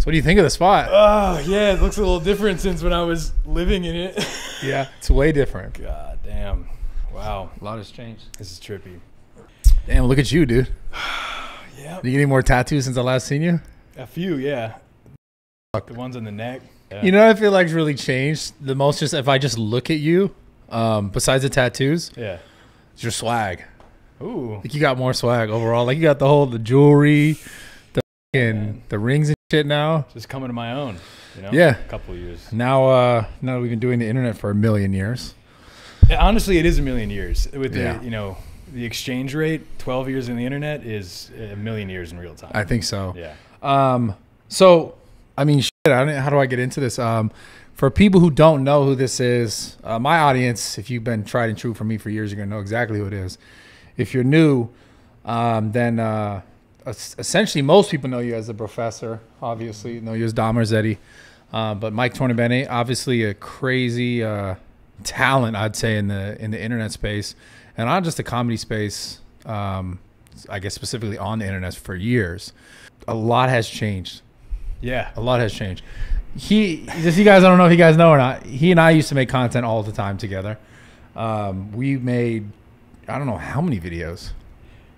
So what do you think of the spot? Oh, yeah, it looks a little different since when I was living in it. Yeah, it's way different. God damn. Wow. A lot has changed. This is trippy. Damn, look at you, dude. Yeah. You get any more tattoos since I last seen you? A few, yeah. Fuck. The ones on the neck. Yeah. You know what I feel like's really changed the most, just if I just look at you, besides the tattoos, yeah, it's your swag. Ooh. Like you got more swag overall. Like you got the whole, the jewelry, the fucking, the rings and shit now. Just coming to my own, you know? Yeah. A couple of years. Now, now that we've been doing the internet for a million years. Honestly, it is a million years. With the, you know, the exchange rate, 12 years in the internet is a million years in real time. I think so. Yeah. So, I mean, shit, how do I get into this? For people who don't know who this is, my audience, if you've been tried and true for me for years, you're going to know exactly who it is. If you're new, then essentially most people know you as the professor, obviously. Know you as Dom Mazzetti. But Mike Tornabene, obviously a crazy talent, I'd say, in the internet space. And on just the comedy space, I guess specifically on the internet for years. A lot has changed. Yeah, a lot has changed. Just you guys, I don't know if you guys know or not, he and I used to make content all the time together. We made, I don't know how many videos.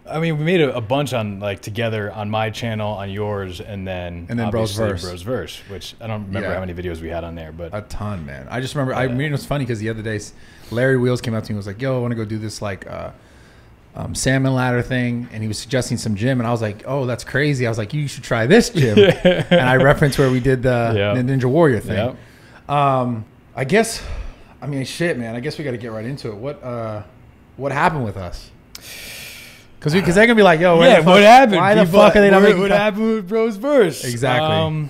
I mean, we made a bunch on like together on my channel, on yours, and then Bros Verse, which I don't remember how many videos we had on there, but a ton, man. I just remember. I mean, it was funny because the other day, Larry Wheels came up to me and was like, "Yo, I want to go do this like salmon ladder thing," and he was suggesting some gym, and I was like, "Oh, that's crazy." I was like, "You should try this gym," and I referenced where we did the Ninja Warrior thing. Yep. I guess, I mean, shit, man. I guess we got to get right into it. What happened with us? Because they're going to be like, yo, what happened? Why the fuck are they not making fun? What happened with Bros Verse? Exactly.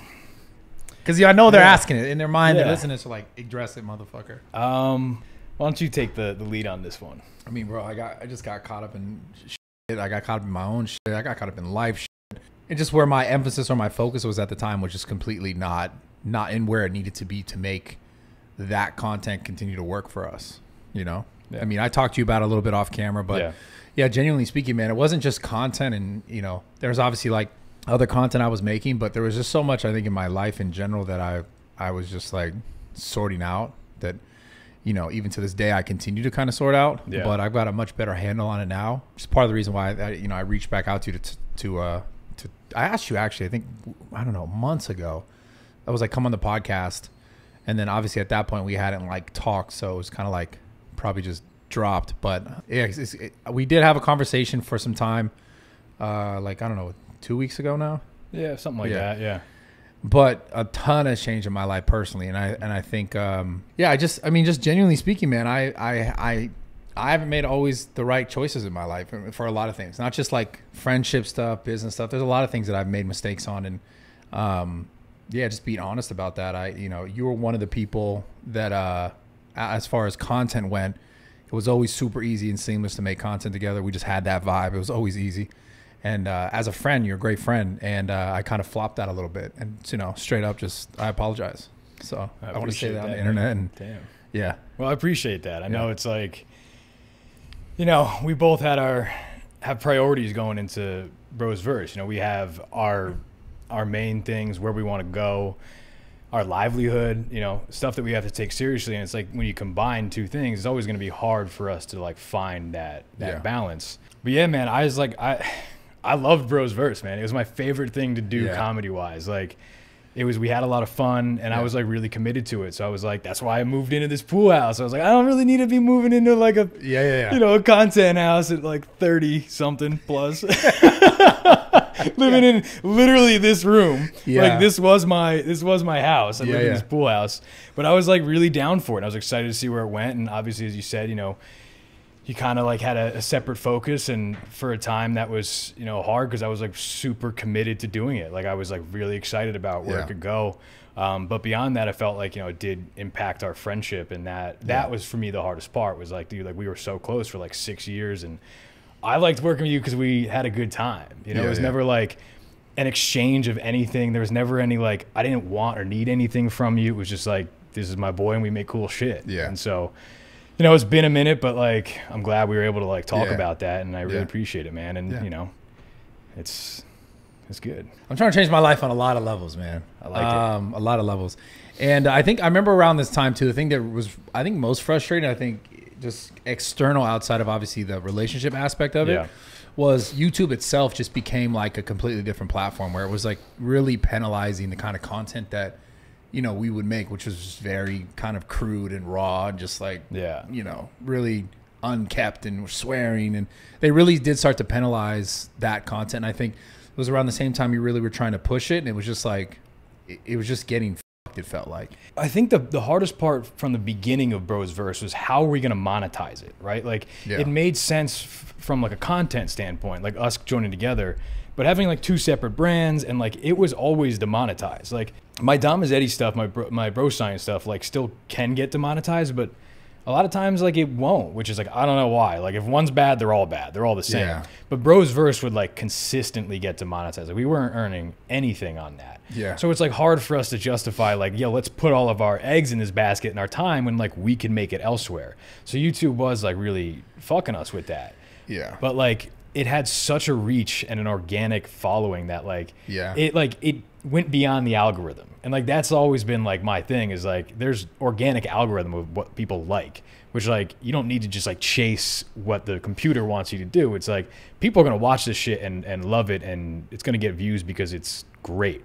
Because I know they're asking it. In their mind, they're listening to like, address it, motherfucker. Why don't you take the lead on this one? I mean, bro, I just got caught up in shit. I got caught up in my own shit. I got caught up in life shit. And just where my emphasis or my focus was at the time was just completely not in where it needed to be to make that content continue to work for us, you know? Yeah. I mean, I talked to you about it a little bit off camera, but... Yeah. Yeah, genuinely speaking, man, it wasn't just content and, you know, there's obviously like other content I was making, but there was just so much I think in my life in general that I was just like sorting out that, you know, even to this day I continue to kind of sort out, but I've got a much better handle on it now. It's part of the reason why, you know, I reached back out to you to I asked you actually, I think, I don't know, months ago, I was like, come on the podcast. And then obviously at that point we hadn't like talked. So it was kind of like probably just dropped, but yeah, we did have a conversation for some time, like I don't know, 2 weeks ago now, yeah, something like that, yeah. But a ton has changed in my life personally, and I think, yeah, I mean, just genuinely speaking, man, I haven't made always the right choices in my life for a lot of things, not just like friendship stuff, business stuff. There's a lot of things that I've made mistakes on, and yeah, just being honest about that. You know, you were one of the people that, as far as content went. It was always super easy and seamless to make content together. We just had that vibe. It was always easy. And as a friend, you're a great friend. And I kind of flopped that a little bit. And, you know, straight up just, I apologize. So I want to say that on the internet. And, damn. Yeah. Well, I appreciate that. I know it's like, you know, we both have priorities going into Bros Verse. You know, we have our main things, where we want to go. Our livelihood, you know, stuff that we have to take seriously. And it's like when you combine two things, it's always going to be hard for us to like find that balance. But yeah, man, I was like, I loved Bros Verse, man. It was my favorite thing to do comedy wise. Like it was, we had a lot of fun and I was like really committed to it. So I was like, that's why I moved into this pool house. I was like, I don't really need to be moving into like a, you know, a content house at like 30 something plus. Living in literally this room, like this was my house. I lived in this pool house, but I was like really down for it. I was excited to see where it went, and obviously, as you said, you know, you kind of like had a separate focus, and for a time that was, you know, hard because I was like super committed to doing it. Like I was like really excited about where it could go, but beyond that, I felt like, you know, it did impact our friendship, and that was for me the hardest part. Was like, dude, like we were so close for like 6 years, and I liked working with you because we had a good time. You know, it was never like an exchange of anything. There was never any like, I didn't want or need anything from you. It was just like, this is my boy and we make cool shit. Yeah. And so, you know, it's been a minute, but like, I'm glad we were able to like talk about that. And I really appreciate it, man. And you know, it's That's good. I'm trying to change my life on a lot of levels, man. I like it. A lot of levels. And I think I remember around this time too, the thing that was, I think, most frustrating, I think just external outside of obviously the relationship aspect of it, was YouTube itself just became like a completely different platform where it was like really penalizing the kind of content that, you know, we would make, which was just very kind of crude and raw and just like, you know, really unkept and swearing. And they really did start to penalize that content. And I think it was around the same time you really were trying to push it. And it was just like, it was just getting fucked, it felt like. I think the hardest part from the beginning of Bros Verse was how are we going to monetize it, right? Like it made sense from like a content standpoint, like us joining together, but having like two separate brands and like, it was always demonetized. Like my Dom Mazzetti stuff, my Bro Science stuff, like still can get demonetized, but a lot of times, like, it won't, which is, like, I don't know why. Like, if one's bad, they're all bad. They're all the same. Yeah. But Bros Verse would, like, consistently get demonetized. Like, we weren't earning anything on that. Yeah. So it's, like, hard for us to justify, like, yo, let's put all of our eggs in this basket and our time when, like, we can make it elsewhere. So YouTube was, like, really fucking us with that. Yeah. But, like, it had such a reach and an organic following that, like, it went beyond the algorithm. And like, that's always been like my thing is like, there's organic algorithm of what people like, which like, you don't need to just like chase what the computer wants you to do. It's like, people are going to watch this shit and love it. And it's going to get views because it's great.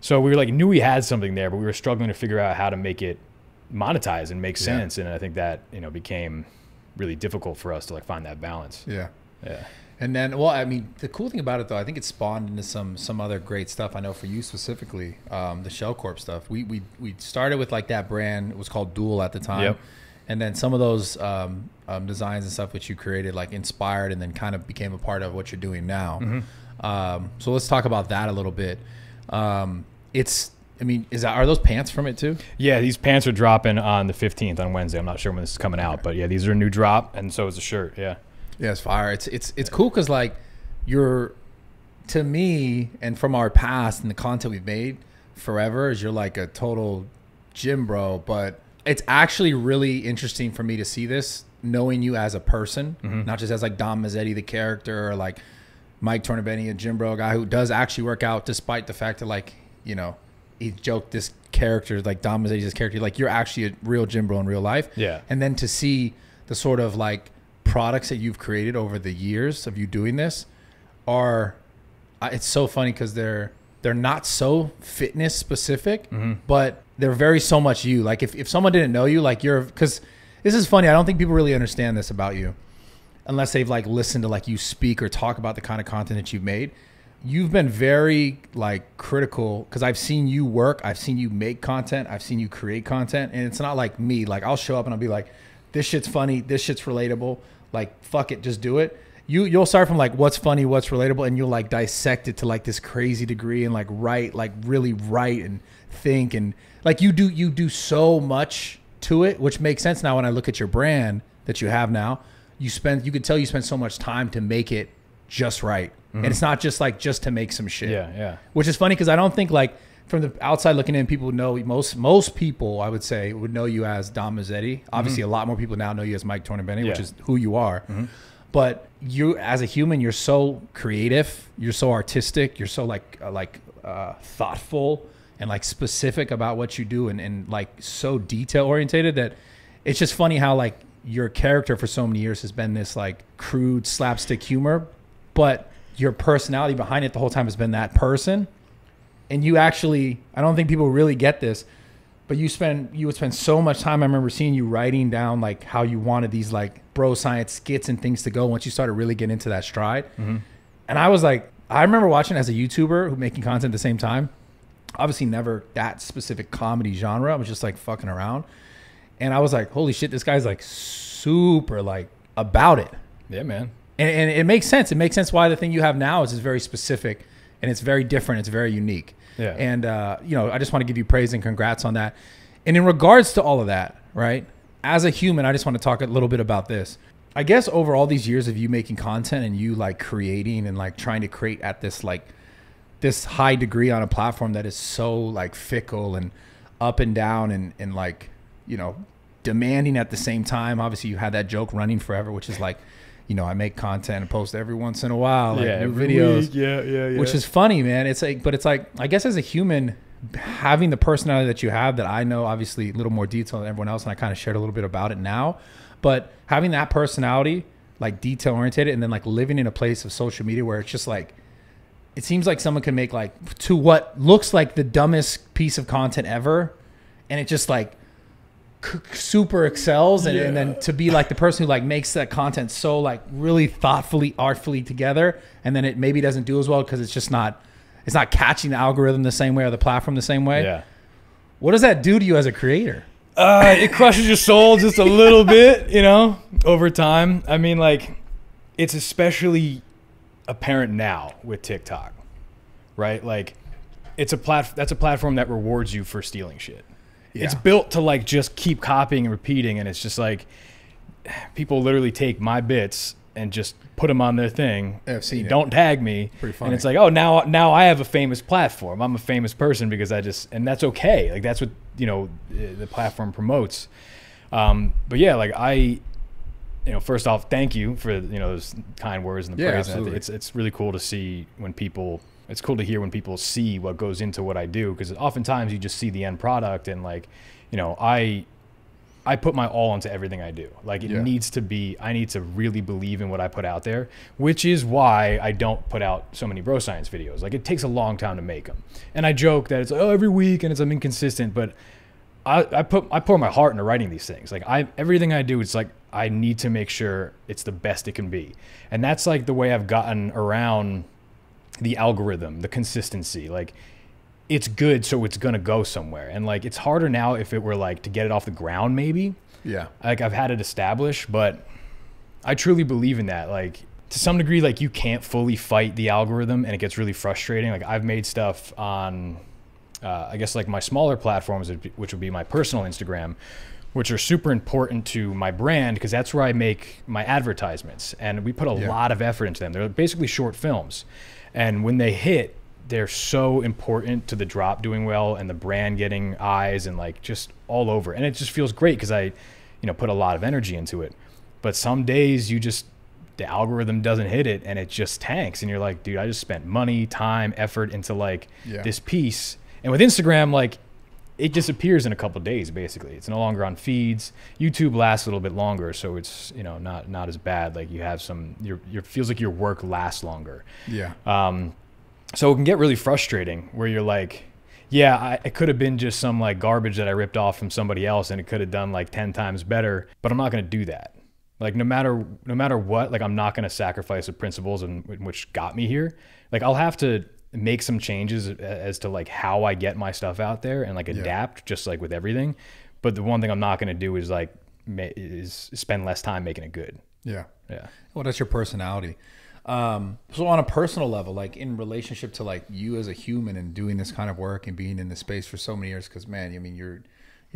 So we were like, knew we had something there, but we were struggling to figure out how to make it monetize and make sense. And I think that, you know, became really difficult for us to like find that balance. Yeah. Yeah. And then, well, I mean, the cool thing about it, though, I think it spawned into some other great stuff. I know for you specifically, the Shell Corp stuff. We started with like that brand. It was called Dual at the time. Yep. And then some of those designs and stuff which you created, like inspired and then kind of became a part of what you're doing now. Mm-hmm. So let's talk about that a little bit. I mean, are those pants from it too? Yeah, these pants are dropping on the 15th on Wednesday. I'm not sure when this is coming out, but yeah, these are a new drop, and so is the shirt. Yeah. Yeah, it's fire. It's cool because like you're, to me, and from our past and the content we've made forever, is you're like a total gym bro. But it's actually really interesting for me to see this, knowing you as a person, not just as like Dom Mazzetti, the character, or like Mike Tornabene, a gym bro guy who does actually work out despite the fact that like, you know, he joked this character, like Dom Mazzetti's this character, like you're actually a real gym bro in real life. Yeah. And then to see the sort of like products that you've created over the years of you doing this are, it's so funny because they're not so fitness specific, but they're very so much you. Like if someone didn't know you, like you're, because this is funny, I don't think people really understand this about you unless they've like listened to like you speak or talk about the kind of content that you've made. You've been very like critical because I've seen you work, I've seen you make content, I've seen you create content, and it's not like me, like I'll show up and I'll be like, this shit's funny, this shit's relatable, like fuck it, just do it. You'll start from like what's funny, what's relatable, and you'll like dissect it to like this crazy degree and like write, like really write and think, and like you do so much to it, which makes sense now when I look at your brand that you have now. You could tell you spend so much time to make it just right. And it's not just like just to make some shit. Yeah, yeah. Which is funny because I don't think like from the outside looking in, people know, most people I would say would know you as Dom Mazzetti. Obviously a lot more people now know you as Mike Tornabene, which is who you are. But you as a human, you're so creative, you're so artistic, you're so like thoughtful and like specific about what you do, and like so detail oriented that it's just funny how like your character for so many years has been this like crude slapstick humor, but your personality behind it the whole time has been that person. And you actually, I don't think people really get this, but you would spend so much time. I remember seeing you writing down like how you wanted these like Bro Science skits and things to go once you started really getting into that stride. And I was like, I remember watching as a YouTuber who making content at the same time, obviously never that specific comedy genre. I was just like fucking around. And I was like, holy shit, this guy's like super like about it. Yeah, man. And it makes sense. It makes sense why the thing you have now is very specific and it's very different. It's very unique. Yeah. And, you know, I just want to give you praise and congrats on that. And in regards to all of that, right, as a human, I just want to talk a little bit about this. I guess over all these years of you making content and you like creating and like trying to create at this like this high degree on a platform that is so like fickle and up and down and like, you know, demanding at the same time. Obviously, you had that joke running forever, which is like you know, I make content and post every once in a while, like new videos, which is funny, man. It's like, but it's like, I guess as a human, having the personality that you have, that I know obviously a little more detail than everyone else, and I kind of shared a little bit about it now, but having that personality, like detail oriented, and then like living in a place of social media where it's just like, it seems like someone can make like to what looks like the dumbest piece of content ever, and it just like super excels, and, and then to be like the person who like makes that content so like really thoughtfully, artfully together, and then it maybe doesn't do as well because it's just not, it's not catching the algorithm the same way or the platform the same way. Yeah. What does that do to you as a creator? It crushes your soul just a little bit, you know, over time. I mean, like, it's especially apparent now with TikTok, right? Like, it's a that's a platform that rewards you for stealing shit. Yeah. It's built to like just keep copying and repeating, and it's just like people literally take my bits and just put them on their thing. I've seen it. Don't tag me. Pretty funny. And it's like, oh, now I have a famous platform. I'm a famous person because I just, and that's okay. Like, that's what, you know, the platform promotes. But yeah, like you know, first off, thank you for, you know, those kind words and the praise. Absolutely. It's really cool to see when people, it's cool to hear when people see what goes into what I do, because oftentimes you just see the end product, and like, you know, I put my all into everything I do. Like, it needs to be, I need to really believe in what I put out there, which is why I don't put out so many Bro Science videos. Like, it takes a long time to make them. And I joke that it's like, oh, every week, and it's, I'm inconsistent, but I pour my heart into writing these things. Like, everything I do, it's like, I need to make sure it's the best it can be. And that's like the way I've gotten around the algorithm, the consistency. Like, it's good, so it's gonna go somewhere. And like, it's harder now if it were like to get it off the ground, maybe. Yeah. Like, I've had it established, but I truly believe in that. Like, to some degree, like, you can't fully fight the algorithm, and it gets really frustrating. Like, I've made stuff on, I guess like my smaller platforms, which would be my personal Instagram, which are super important to my brand, because that's where I make my advertisements. And we put a lot of effort into them. They're basically short films. And when they hit, they're so important to the drop doing well and the brand getting eyes and like just all over. And it just feels great because I, you know, put a lot of energy into it. But some days you just, the algorithm doesn't hit it and it just tanks. And you're like, dude, I just spent money, time, effort into like this piece. And with Instagram, like, it disappears in a couple of days, basically. It's no longer on feeds. YouTube lasts a little bit longer, so it's, you know, not as bad. Like, you have some, your feels like your work lasts longer. Yeah. So it can get really frustrating where you're like, yeah, it could have been just some like garbage that I ripped off from somebody else, and it could have done like 10 times better, but I'm not going to do that. Like, no matter what, like, I'm not going to sacrifice the principles which got me here. Like, I'll have to make some changes as to like how I get my stuff out there and like adapt, just like with everything. But the one thing I'm not going to do is like spend less time making it good. Yeah. Yeah. Well, that's your personality. So on a personal level, like in relationship to like you as a human and doing this kind of work and being in this space for so many years, because man, I mean, you're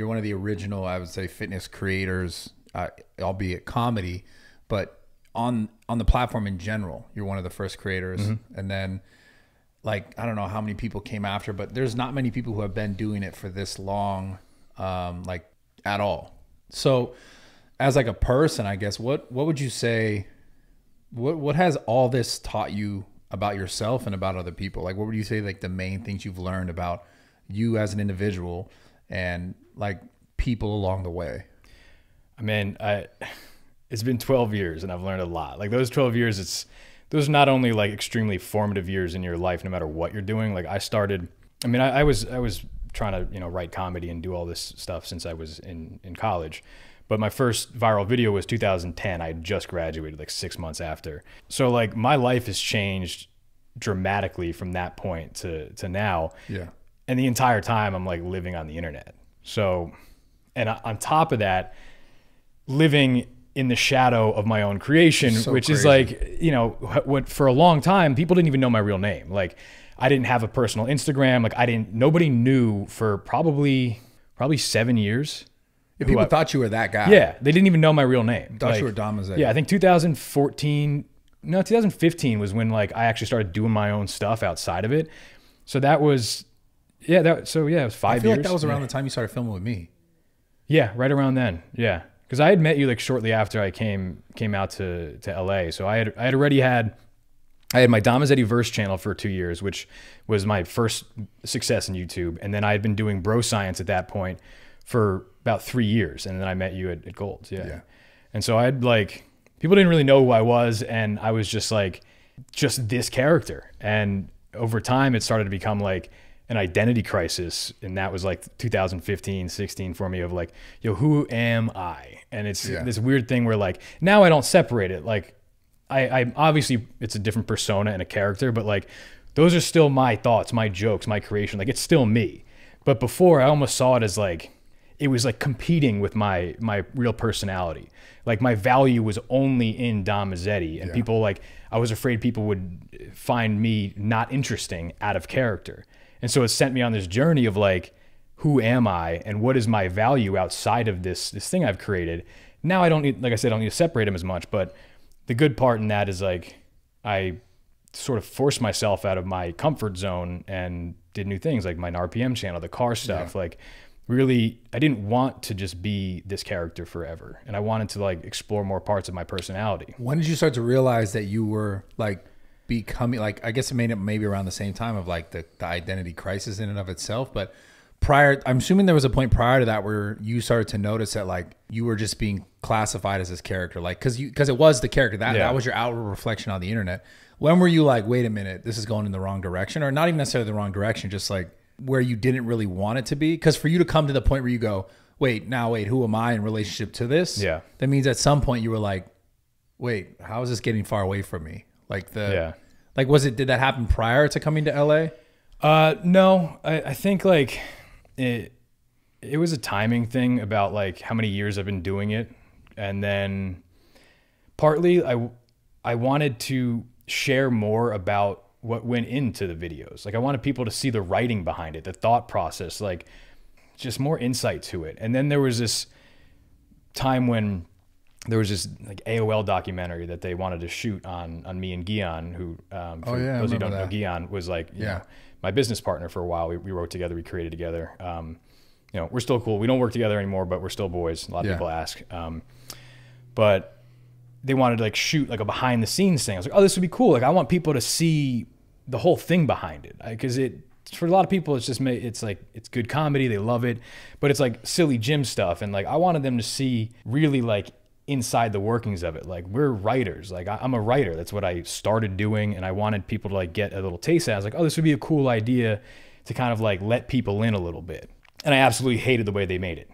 one of the original, I would say, fitness creators, albeit comedy, but on the platform in general, you're one of the first creators. Mm-hmm. And then, like, I don't know how many people came after, but there's not many people who have been doing it for this long, like, at all. So as like a person, I guess, what would you say, what has all this taught you about yourself and about other people? Like, what would you say, like, the main things you've learned about you as an individual and like people along the way? I mean, it's been 12 years and I've learned a lot. Like, those 12 years, those are not only like extremely formative years in your life, no matter what you're doing. Like, I started, I mean, I was trying to, you know, write comedy and do all this stuff since I was in college. But my first viral video was 2010. I had just graduated like 6 months after. So like my life has changed dramatically from that point to now. Yeah. And the entire time I'm like living on the internet. So, and on top of that, living in the shadow of my own creation, so which crazy. Is like, you know, what for a long time, people didn't even know my real name. Like, I didn't have a personal Instagram. Like, nobody knew for probably 7 years. Yeah, people thought you were that guy. Yeah. They didn't even know my real name. Thought like, you were Dom Mazzetti. Yeah. I think 2015 was when like I actually started doing my own stuff outside of it. So that was, yeah. So yeah, it was 5 years. I feel like that was around the time you started filming with me. Yeah. Right around then. Yeah. because I had met you like shortly after I came out to LA. So I had already had, I had my Dom Mazzetti Verse channel for 2 years, which was my first success in YouTube. And then I had been doing Bro Science at that point for about 3 years. And then I met you at Gold's. Yeah. Yeah. And so I'd like, people didn't really know who I was. And I was just like, just this character. And over time, it started to become like an identity crisis. And that was like 2015, 16 for me of like, yo, who am I? And it's this weird thing where like, now I don't separate it. Like I obviously it's a different persona and a character, but like those are still my thoughts, my jokes, my creation. Like it's still me. But before I almost saw it as like, it was like competing with my real personality. Like my value was only in Dom Mazzetti, and people like, I was afraid people would find me not interesting, out of character. And so it sent me on this journey of like, who am I and what is my value outside of this thing I've created? Now I don't need, like I said, I don't need to separate them as much, but the good part in that is like, I sort of forced myself out of my comfort zone and did new things like my RPM channel, the car stuff, like really, I didn't want to just be this character forever. And I wanted to like explore more parts of my personality. When did you start to realize that you were like becoming, like, I guess it made it maybe around the same time of like the identity crisis in and of itself, but prior, I'm assuming there was a point prior to that where you started to notice that like you were just being classified as this character, like, cause it was the character that, that was your outward reflection on the internet. When were you like, wait a minute, this is going in the wrong direction, or not even necessarily the wrong direction, just like where you didn't really want it to be? Cause for you to come to the point where you go, wait, now wait, who am I in relationship to this? Yeah. That means at some point you were like, wait, how is this getting far away from me? Like the, like, was it, did that happen prior to coming to LA? No, I think like it was a timing thing about like how many years I've been doing it. And then partly I wanted to share more about what went into the videos. Like I wanted people to see the writing behind it, the thought process, like just more insight to it. And then there was this time when there was this like AOL documentary that they wanted to shoot on me and Guion, who, for those who don't know, Guion was like, you know, my business partner for a while. We wrote together, we created together. You know, we're still cool. We don't work together anymore, but we're still boys. A lot of people ask, but they wanted to like shoot like a behind the scenes thing. I was like, oh, this would be cool. Like I want people to see the whole thing behind it. Cause it, for a lot of people, it's just, it's like, it's good comedy. They love it, but it's like silly gym stuff. And like, I wanted them to see really like inside the workings of it. Like we're writers, like I'm a writer. That's what I started doing. And I wanted people to like get a little taste of it. I was like, oh, this would be a cool idea to kind of like let people in a little bit. And I absolutely hated the way they made it.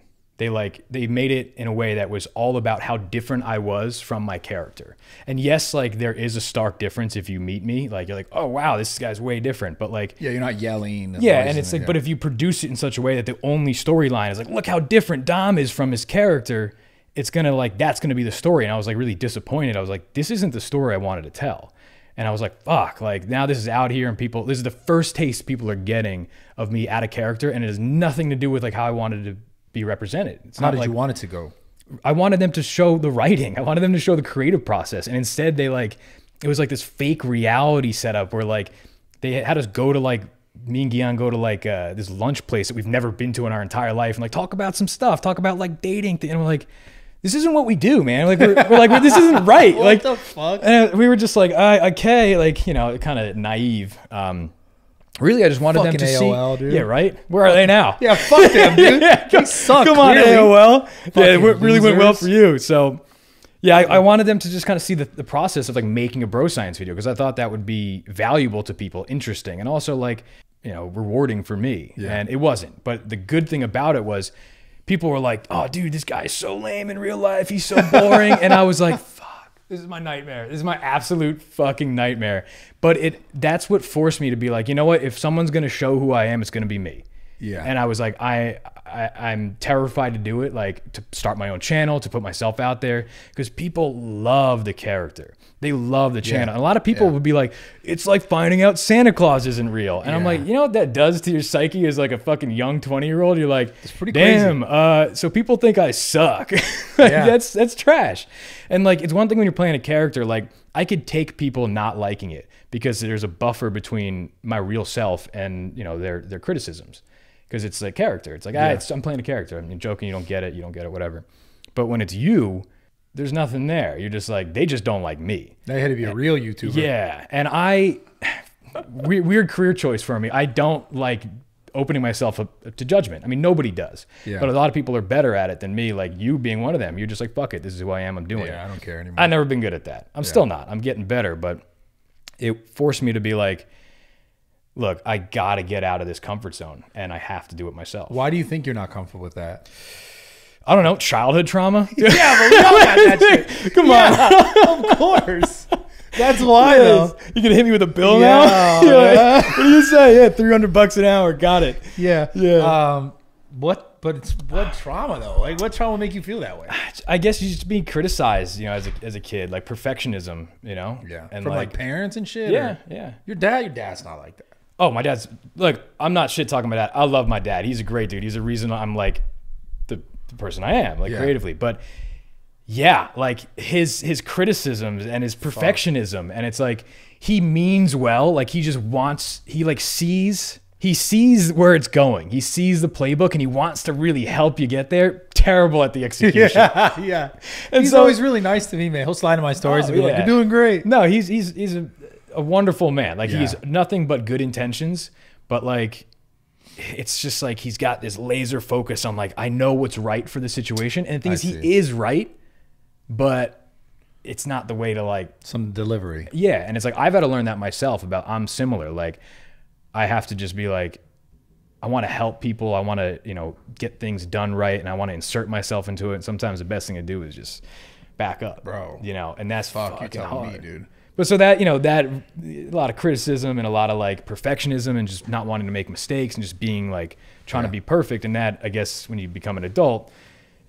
They made it in a way that was all about how different I was from my character. And yes, like there is a stark difference. If you meet me, like you're like, oh wow, this guy's way different. But like, yeah, you're not yelling. And it's like, but if you produce it in such a way that the only storyline is like, look how different Dom is from his character, it's going to like, that's going to be the story. And I was like really disappointed. I was like, this isn't the story I wanted to tell. And I was like, fuck, like now this is out here and people, this is the first taste people are getting of me out of character. And it has nothing to do with like how I wanted to be represented. It's not like, you want it to go? I wanted them to show the writing. I wanted them to show the creative process. And instead they like, it was like this fake reality setup where like they had us go to like, me and Guion go to like this lunch place that we've never been to in our entire life. And like, talk about some stuff, talk about like dating. And we're like, this isn't what we do, man. Like we're like, this isn't right. What like the fuck? And we were just like, okay. Like, you know, kind of naive. Really, I just wanted them to AOL, see. Dude. Yeah, right? Where are they now? Yeah, fuck them, dude. They suck. Come on, clearly. AOL. Fucking yeah, it really went well for you. So yeah, I wanted them to just kind of see the process of like making a Bro Science video, because I thought that would be valuable to people, interesting, and also like, you know, rewarding for me. Yeah. And it wasn't. But the good thing about it was people were like, oh, dude, this guy's so lame in real life. He's so boring. And I was like, fuck, this is my nightmare. This is my absolute fucking nightmare. But that's what forced me to be like, you know what? If someone's going to show who I am, it's going to be me. Yeah. And I was like, I'm terrified to do it, like to start my own channel, to put myself out there, because people love the character. They love the channel. Yeah. A lot of people would be like, it's like finding out Santa Claus isn't real. And I'm like, you know what that does to your psyche as like a fucking young 20-year-old? You're like, it's pretty damn crazy. So people think I suck. That's trash. And like, it's one thing when you're playing a character, like I could take people not liking it because there's a buffer between my real self and, you know, their criticisms. Because it's a character. It's like, I'm playing a character. I'm joking. You don't get it. You don't get it, whatever. But when it's you, there's nothing there. You're just like, they just don't like me. They had to be a real YouTuber. Yeah. And I, weird career choice for me. I don't like opening myself up to judgment. I mean, nobody does. Yeah. But a lot of people are better at it than me, like you being one of them. You're just like, fuck it, this is who I am, I'm doing it. Yeah, I don't care anymore. I've never been good at that. I'm still not. I'm getting better, but it forced me to be like, look, I gotta get out of this comfort zone and I have to do it myself. Why do you think you're not comfortable with that? I don't know, childhood trauma? Yeah, but we all got that shit. Come on. Of course. That's why though. You gonna hit me with a bill now? Like, what do you say? Yeah, $300 an hour. Got it. Yeah. Yeah. But what trauma though? Like what trauma make you feel that way? I guess you just being criticized, you know, as a kid, like perfectionism, you know? Yeah. And from like parents and shit. Yeah. Or? Yeah. Your dad's not like that. Oh, my dad's look, I'm not shit talking about that. I love my dad. He's a great dude. He's the reason I'm like the person I am, like creatively. But yeah, like his criticisms and his perfectionism, and it's like he means well, like he just wants, he sees where it's going, he sees the playbook, and he wants to really help you get there. Terrible at the execution. Yeah. And he's always really nice to me, man. He'll slide in my stories and be like, "You're doing great." No, he's a wonderful man. Like he's nothing but good intentions, but like. It's just like he's got this laser focus on like, I know what's right for the situation. And the thing is, he is right, but it's not the way to like... Some delivery. Yeah. And it's like, I've had to learn that myself about I'm similar. Like, I have to just be like, I want to help people. I want to, you know, get things done right. And I want to insert myself into it. And sometimes the best thing to do is just back up, bro. You know, and that's fucking hard. Me, dude. But so that, you know, that a lot of criticism and a lot of like perfectionism and just not wanting to make mistakes and just being like trying to be perfect. And that, I guess, when you become an adult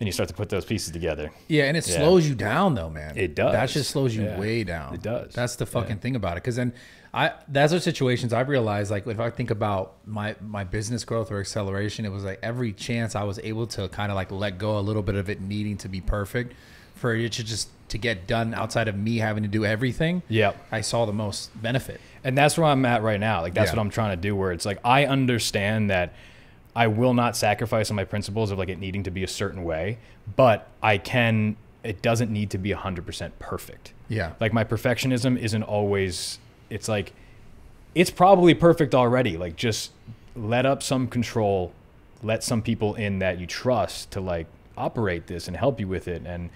and you start to put those pieces together. Yeah. And it slows you down though, man. It does. That just slows you way down. It does. That's the fucking thing about it. Cause then that's the situations I've realized, like if I think about my business growth or acceleration, it was like every chance I was able to kind of like let go a little bit of it needing to be perfect. For it to just to get done outside of me having to do everything. Yeah, I saw the most benefit, and that's where I'm at right now. Like that's what I'm trying to do. Where it's like I understand that I will not sacrifice on my principles of like it needing to be a certain way, but I can. It doesn't need to be 100% perfect. Yeah, like my perfectionism isn't always. It's like it's probably perfect already. Like just let up some control, let some people in that you trust to like operate this and help you with it and.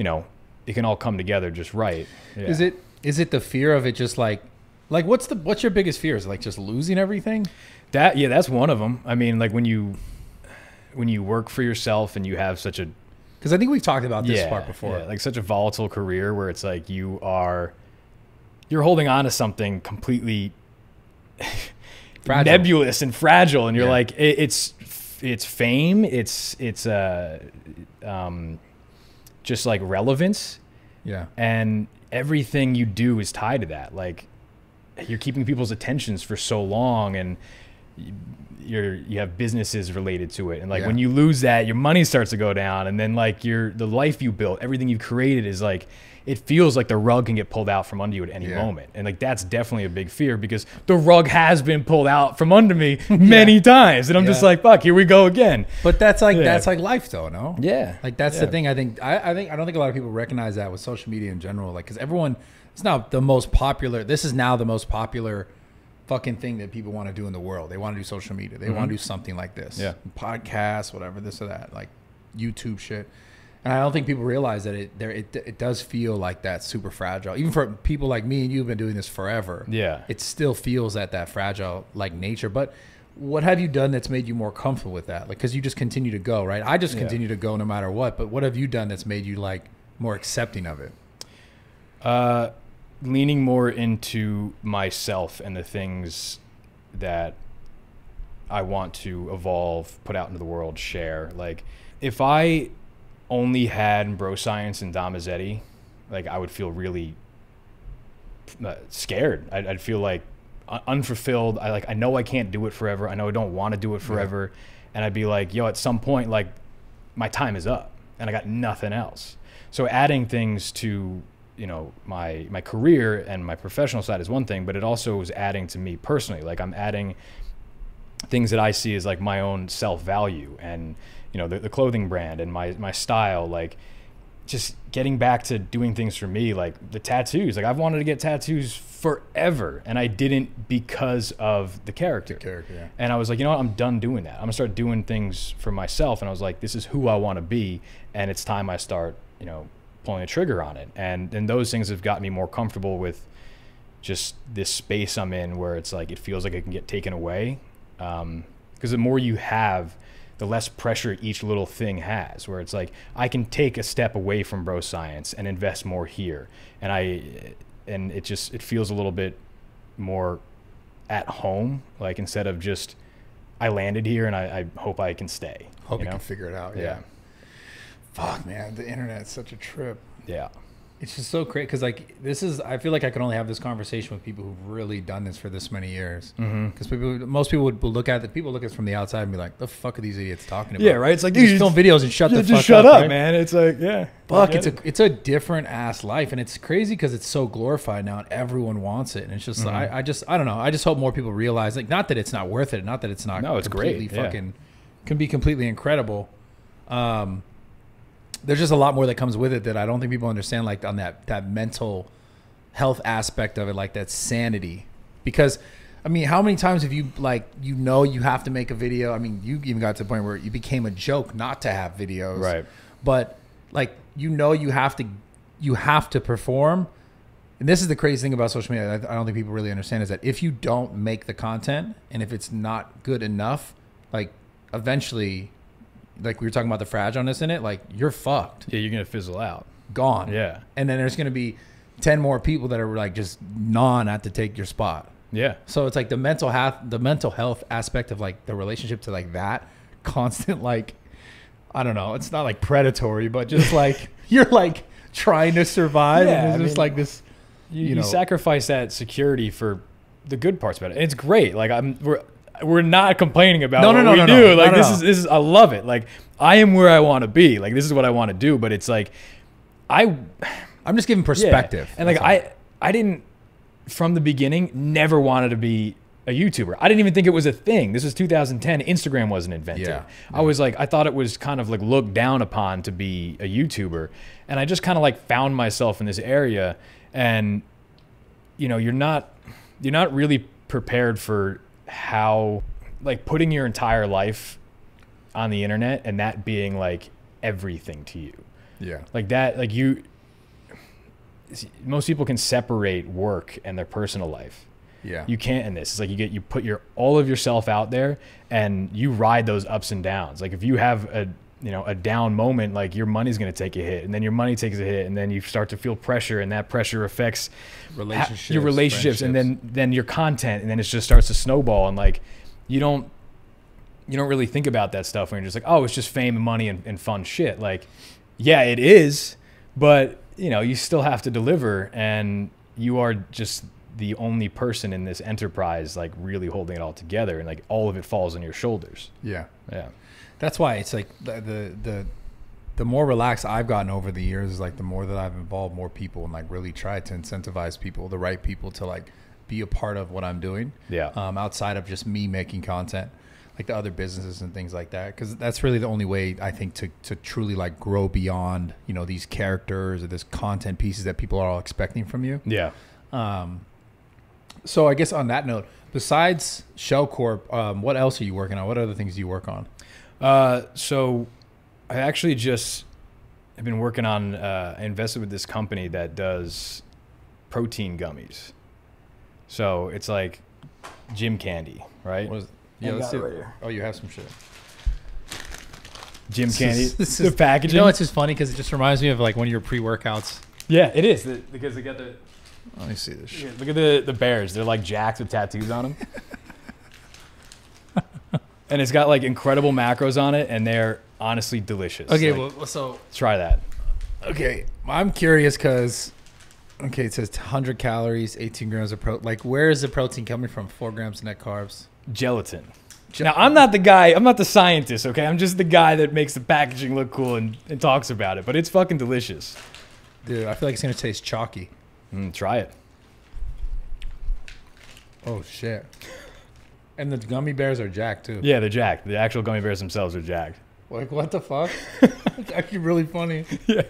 You know, it can all come together just right. Yeah. Is it the fear of it just like what's your biggest fear? Is it like just losing everything? That yeah, that's one of them. I mean, like when you work for yourself and you have such a because I think we've talked about this part before, like such a volatile career where it's like you're holding on to something completely nebulous and fragile, and you're like it's fame, it's just like relevance. Yeah. And everything you do is tied to that. Like you're keeping people's attentions for so long and you have businesses related to it. And like when you lose that, your money starts to go down. And then like the life you built, everything you've created is like, it feels like the rug can get pulled out from under you at any moment. And like, that's definitely a big fear because the rug has been pulled out from under me many times. And I'm just like, fuck, here we go again. But that's like life though, no? Yeah. Like that's the thing. I don't think a lot of people recognize that with social media in general. Like, cause everyone, it's not the most popular. This is now the most popular fucking thing that people want to do in the world. They want to do social media. They want to do something like this. Yeah. Podcasts, whatever, this or that, like YouTube shit. And I don't think people realize that it does feel like that super fragile. Even for people like me and you've been doing this forever. Yeah. It still feels at that fragile like nature. But what have you done that's made you more comfortable with that? Like, cause you just continue to go, right? I just continue to go no matter what, but what have you done that's made you like more accepting of it? Leaning more into myself and the things that I want to evolve, put out into the world, share. Like if I only had Bro Science and Dom Mazzetti, like I would feel really scared. I'd feel like unfulfilled. I know I can't do it forever. I know I don't want to do it forever. And I'd be like, yo, at some point, like my time is up and I got nothing else. So adding things to, you know, my career and my professional side is one thing, but it also was adding to me personally. Like I'm adding things that I see as like my own self-value and you know, the clothing brand and my style, like just getting back to doing things for me, like the tattoos. Like I've wanted to get tattoos forever and I didn't because of the character. Yeah. And I was like, you know what, I'm done doing that. I'm gonna start doing things for myself. And I was like, this is who I wanna be. And it's time I start, you know, pulling the trigger on it. And those things have got me more comfortable with just this space I'm in where it's like, it feels like it can get taken away. Because the more you have, the less pressure each little thing has, where it's like, I can take a step away from Bro Science and invest more here. And it just, it feels a little bit more at home, like instead of just, I landed here and I hope I can stay. Hope you know? Can figure it out. Yeah. Fuck man, the internet's such a trip. Yeah. It's just so crazy because like this is, I feel like I can only have this conversation with people who've really done this for this many years. Because most people would look at it, people look at it from the outside and be like, the fuck are these idiots talking about? Yeah, right. It's like dude, you film videos and shut the fuck up. Just shut up, right? Man. It's like, yeah. Fuck, it's a different ass life, and it's crazy because it's so glorified now, and everyone wants it, and it's just I don't know. I just hope more people realize, like, not that it's not worth it, not that it's not. No, it's great. Fucking can be completely incredible. There's just a lot more that comes with it that I don't think people understand, like on that mental health aspect of it, like that sanity. Because I mean, how many times have you, like, you know, you have to make a video. I mean, you even got to the point where you became a joke not to have videos, right? But like, you know, you have to perform. And this is the crazy thing about social media that I don't think people really understand, is that if you don't make the content and if it's not good enough, like eventually, like we were talking about the fragileness in it, like you're fucked. Yeah, you're gonna fizzle out. Gone. Yeah. And then there's gonna be 10 more people that are like just have to take your spot. Yeah. So it's like the mental health aspect of like the relationship to like that constant, like, I don't know, it's not like predatory, but just like you're like trying to survive. Yeah, and it's just like this, you know, you sacrifice that security for the good parts about it. And it's great. Like we're not complaining about what we do. Like this is I love it. Like I am where I want to be. Like this is what I want to do. But it's like I'm just giving perspective. And like I didn't from the beginning never wanted to be a YouTuber. I didn't even think it was a thing. This was 2010. Instagram wasn't invented. Yeah. I was like, I thought it was kind of like looked down upon to be a YouTuber. And I just kind of like found myself in this area, and you know, you're not really prepared for how, like, putting your entire life on the internet and that being like everything to you. Yeah, like that, like most people can separate work and their personal life. Yeah, you can't in this. It's like you put all of yourself out there and you ride those ups and downs. Like if you have a down moment, like your money's going to take a hit, and then your money takes a hit, and then you start to feel pressure, and that pressure affects your relationships, and then your content, and then it just starts to snowball. And like, you don't really think about that stuff when you're just like, oh, it's just fame and money and fun shit. Like, yeah, it is, but you know, you still have to deliver, and you are just the only person in this enterprise, like really holding it all together, and like all of it falls on your shoulders. Yeah. Yeah. That's why it's like the more relaxed I've gotten over the years is like the more that I've involved more people and like really tried to incentivize people, the right people, to like be a part of what I'm doing. Yeah. Outside of just me making content, like the other businesses and things like that, because that's really the only way I think to truly like grow beyond, you know, these characters or this content pieces that people are all expecting from you. Yeah. So I guess on that note, besides Shell Corp, what else are you working on? What other things do you work on? So I actually just have been working on, I invested with this company that does protein gummies. So it's like gym candy, right? What is it? Yeah, let's see. Right here. Oh, you have some shit. Gym candy. The packaging. You know, it's just funny because it just reminds me of like one of your pre-workouts. Yeah, it is. Because they got the... Let me see this shit. Look at the bears. They're like jacked with tattoos on them. And it's got like incredible macros on it, and they're honestly delicious. Okay, like, well, so try that. Okay, I'm curious because, okay, it says 100 calories, 18 grams of protein. Like, where is the protein coming from? 4 grams of net carbs. Gelatin. Now, I'm not the guy. I'm not the scientist. Okay, I'm just the guy that makes the packaging look cool and talks about it. But it's fucking delicious, dude. I feel like it's gonna taste chalky. Try it. Oh shit. And the gummy bears are jacked too. Yeah, they're jacked. The actual gummy bears themselves are jacked. Like, what the fuck? It's actually really funny. Yeah.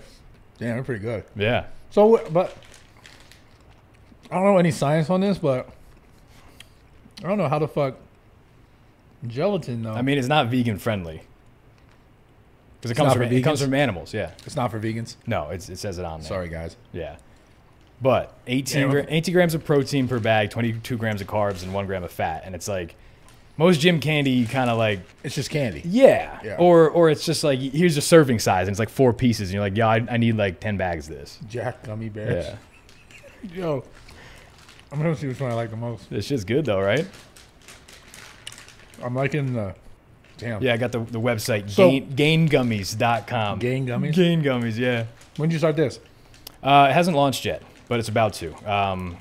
Damn, they're pretty good. Yeah. So, but I don't know any science on this, but I don't know how the fuck gelatin, though. I mean, it's not vegan friendly. Because it comes from animals, yeah. It's not for vegans? No, it's, it says it on there. Sorry, guys. Yeah. But 18 grams of protein per bag, 22 grams of carbs, and 1 gram of fat. And it's like, most gym candy, you kind of like... It's just candy. Yeah. Or it's just like, here's your serving size, and it's like 4 pieces. And you're like, yeah, I need like 10 bags of this. Jack gummy bears. Yeah. Yo, I'm going to see which one I like the most. This shit's good, though, right? I'm liking the... Damn. Yeah, I got the website, so, gaingummies.com. Gain gummies? Gain gummies, yeah. When did you start this? It hasn't launched yet, but it's about to. Some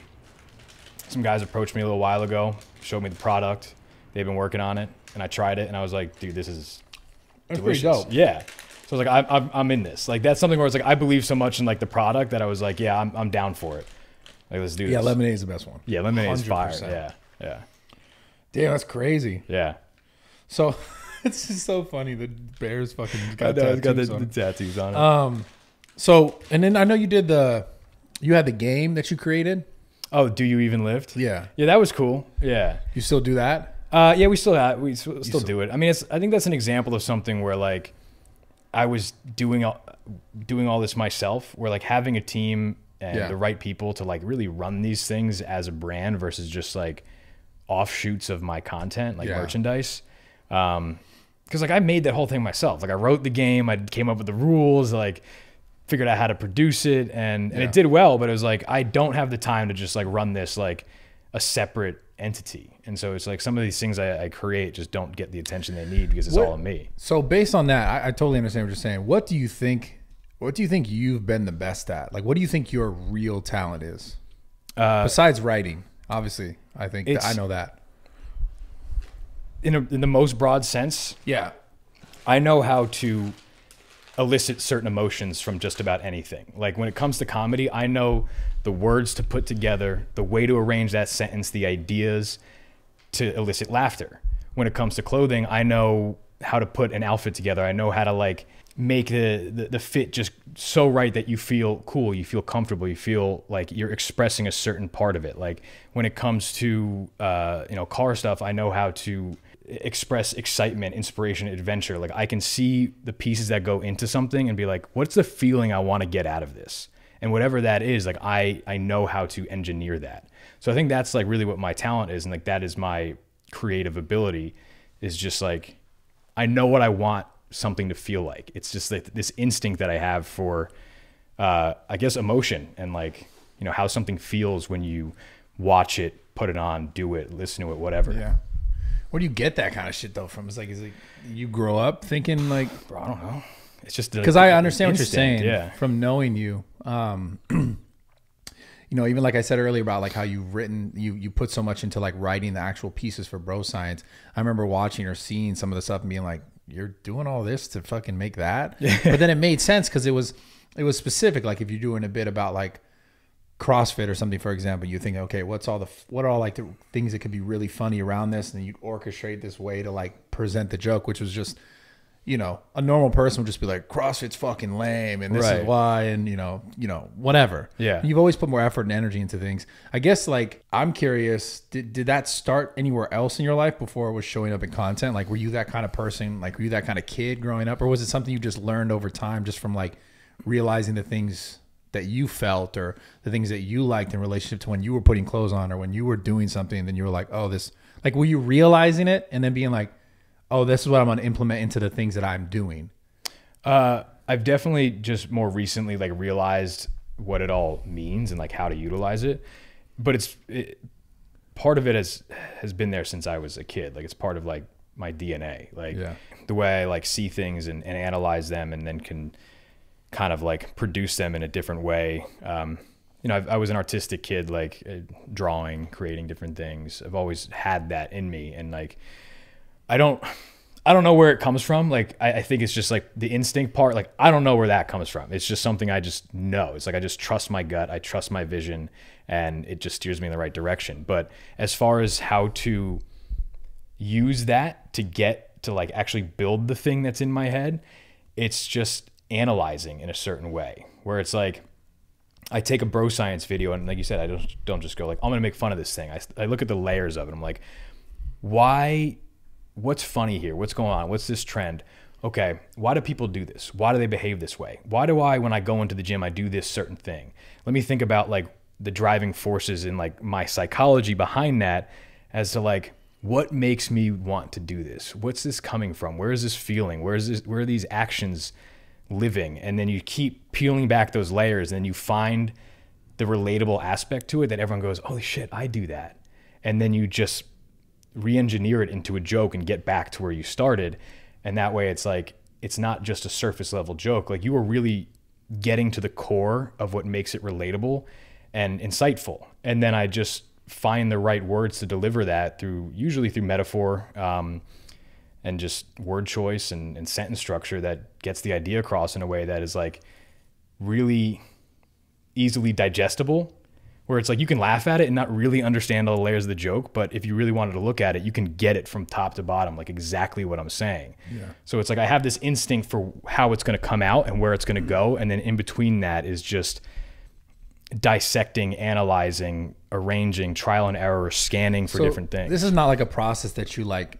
guys approached me a little while ago, showed me the product. They've been working on it, and I tried it, and I was like, dude, this is delicious. That's pretty dope. Yeah. So I was like, I'm in this. Like, that's something where it's like, I believe so much in like the product that I was like, yeah, I'm down for it. Like, let's do this. Yeah, lemonade is the best one. Yeah, lemonade 100%. Is fire. Yeah, yeah. Damn, that's crazy. Yeah. So... It's just so funny. The bear's fucking got, the tattoos on it. So, and then I know you did you had the game that you created. Oh, Do You Even Lift? Yeah. Yeah, that was cool. Yeah. You still do that? Yeah, we still do it. I mean, I think that's an example of something where like I was doing all this myself, where like having a team and the right people to like really run these things as a brand versus just like offshoots of my content, like merchandise. Because like I made that whole thing myself. Like I wrote the game, I came up with the rules, like figured out how to produce it, and it did well, but it was like I don't have the time to just like run this like a separate entity. And so it's like some of these things I create just don't get the attention they need because it's all on me. So based on that, I totally understand what you're saying. What do you think you've been the best at? Like what do you think your real talent is? Besides writing, obviously. I think I know that. In the most broad sense, yeah, I know how to elicit certain emotions from just about anything. Like when it comes to comedy, I know the words to put together, the way to arrange that sentence, the ideas to elicit laughter. When it comes to clothing, I know how to put an outfit together. I know how to like make the fit just so right that you feel cool, you feel comfortable, you feel like you're expressing a certain part of it. Like when it comes to you know, car stuff, I know how to express excitement, inspiration, adventure. Like I can see the pieces that go into something and be like, what's the feeling I want to get out of this? And whatever that is, like I know how to engineer that. So I think that's like really what my talent is. And like, that is my creative ability, is just like, I know what I want something to feel like. It's just like this instinct that I have for, I guess, emotion, and like, you know, how something feels when you watch it, put it on, do it, listen to it, whatever. Yeah. Where do you get that kind of shit though from? It's like, is it you grow up thinking like, bro, I don't know. It's just because I understand what you're saying from knowing you. You know, even like I said earlier about like how you've written, you put so much into like writing the actual pieces for Bro Science. I remember watching or seeing some of the stuff and being like, you're doing all this to fucking make that. But then it made sense because it was specific. Like if you're doing a bit about like CrossFit or something, for example, you think, okay, what are all like the things that could be really funny around this? And then you'd orchestrate this way to like present the joke, which was just, you know, a normal person would just be like, CrossFit's fucking lame, and this is why, and you know, whatever. Yeah. You've always put more effort and energy into things. I guess like, I'm curious, did that start anywhere else in your life before it was showing up in content? Like, were you that kind of person? Like, were you that kind of kid growing up? Or was it something you just learned over time just from like realizing the things that you felt or the things that you liked in relationship to when you were putting clothes on or when you were doing something, and then you were like, oh, this, like, were you realizing it and then being like, oh, this is what I'm going to implement into the things that I'm doing? I've definitely just more recently like realized what it all means and like how to utilize it. But part of it has been there since I was a kid. Like it's part of like my DNA, like the way I like see things and analyze them and then can kind of like produce them in a different way. You know, I was an artistic kid, like drawing, creating different things. I've always had that in me, and like, I don't know where it comes from. Like, I think it's just like the instinct part. Like, I don't know where that comes from. It's just something I just know. It's like, I just trust my gut. I trust my vision, and it just steers me in the right direction. But as far as how to use that to get to like actually build the thing that's in my head. It's just analyzing in a certain way where it's like, I take a Bro Science video and like you said, I don't just go like, I'm gonna make fun of this thing. I look at the layers of it. I'm like, why, what's funny here? What's going on? What's this trend? Okay, why do people do this? Why do they behave this way? Why do I, when I go into the gym, I do this certain thing? Let me think about like the driving forces and like my psychology behind that as to like, what makes me want to do this? What's this coming from? Where is this feeling? Where is this, where are these actions living? And then you keep peeling back those layers and you find the relatable aspect to it that everyone goes, holy shit, I do that. And then you just re-engineer it into a joke and get back to where you started. And that way it's like, it's not just a surface level joke. Like you are really getting to the core of what makes it relatable and insightful. And then I just find the right words to deliver that through, usually through metaphor, and just word choice and sentence structure that gets the idea across in a way that is like really easily digestible, where it's like you can laugh at it and not really understand all the layers of the joke, but if you really wanted to look at it, you can get it from top to bottom, like exactly what I'm saying. Yeah. So it's like I have this instinct for how it's gonna come out and where it's gonna go, and then in between that is just dissecting, analyzing, arranging, trial and error, scanning for different things. This is not like a process that you like,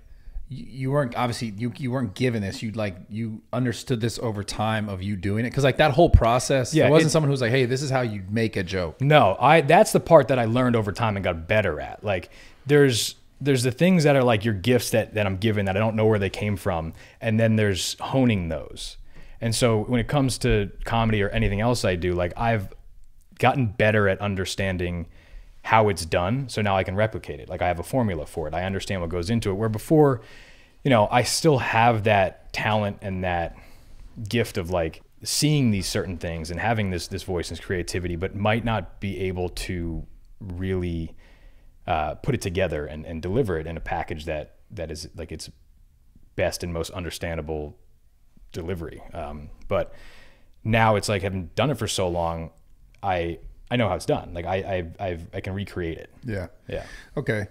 you weren't obviously you weren't given this. You like you understood this over time of you doing it, because like that whole process. Yeah, it wasn't someone who's like, hey, this is how you make a joke. No, that's the part that I learned over time and got better at. Like there's the things that are like your gifts that I'm given that I don't know where they came from, and then there's honing those. And so when it comes to comedy or anything else I do, like I've gotten better at understanding how it's done. So now I can replicate it. Like I have a formula for it. I understand what goes into it. Where before, you know, I still have that talent and that gift of like seeing these certain things and having this voice and this creativity, but might not be able to really put it together and deliver it in a package that is like its best and most understandable delivery. But now it's like, having done it for so long, I know how it's done. Like I can recreate it. Yeah. Yeah. Okay.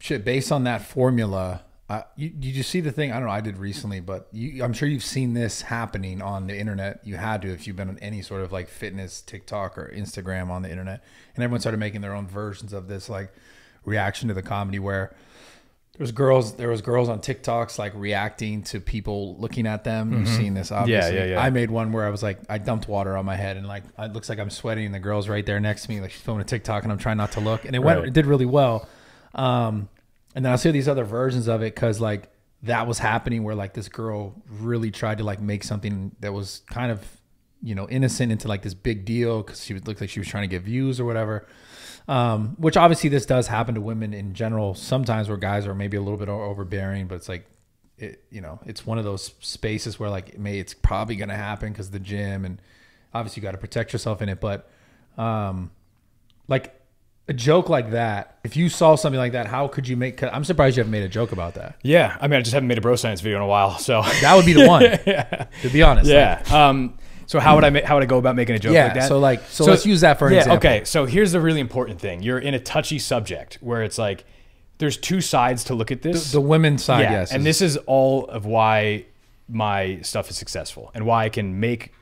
Shit. Based on that formula, did you see the thing? I don't know. I did recently, but I'm sure you've seen this happening on the internet. You had to, if you've been on any sort of like fitness TikTok or Instagram on the internet, and everyone started making their own versions of this, like reaction to the comedy, where there was girls on TikToks like reacting to people looking at them. Mm-hmm. You've seen this, obviously. Yeah, yeah, yeah. I made one where I was like, I dumped water on my head and like it looks like I'm sweating, and the girl's right there next to me, like she's filming a TikTok and I'm trying not to look, and it went, it did really well. And then I see these other versions of it, because like that was happening where like this girl really tried to like make something that was kind of, you know, innocent into like this big deal, because she looked like she was trying to get views or whatever. Which obviously this does happen to women in general sometimes, where guys are maybe a little bit overbearing, but it's like, you know, it's one of those spaces where like it's probably going to happen because the gym, and obviously you got to protect yourself in it. But, like a joke like that, if you saw something like that, how could you make, I'm surprised you haven't made a joke about that. Yeah. I mean, I just haven't made a Bro Science video in a while, so that would be the one. Yeah. To be honest. Yeah. Like, so how would I go about making a joke like that? So like, so let's use that for an example. Okay. So here's the really important thing. You're in a touchy subject where it's like, there's two sides to look at this. The women's side, yeah, yes. And this is all of why my stuff is successful and why I can make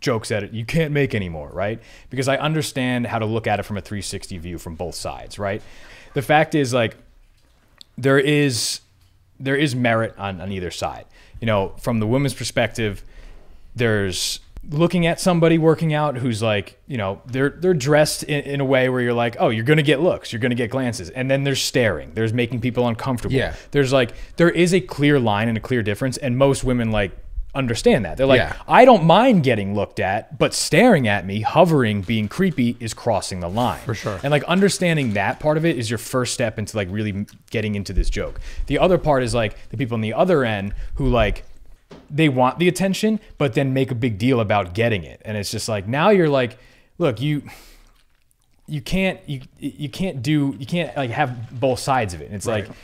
jokes that you can't make anymore, right? Because I understand how to look at it from a 360 view from both sides, right? The fact is like, there is merit on either side. You know, from the women's perspective, there's looking at somebody working out who's like, you know, they're dressed in a way where you're like, oh, you're going to get looks, you're going to get glances. And then there's staring, there's making people uncomfortable. Yeah. There's like, there is a clear line and a clear difference. And most women like understand that. They're like, yeah, I don't mind getting looked at, but staring at me, hovering, being creepy is crossing the line. For sure. And like understanding that part of it is your first step into like really getting into this joke. The other part is like the people on the other end who like, they want the attention, but then make a big deal about getting it. And it's just like, now you're like, look, you can't like have both sides of it. And it's right. Like,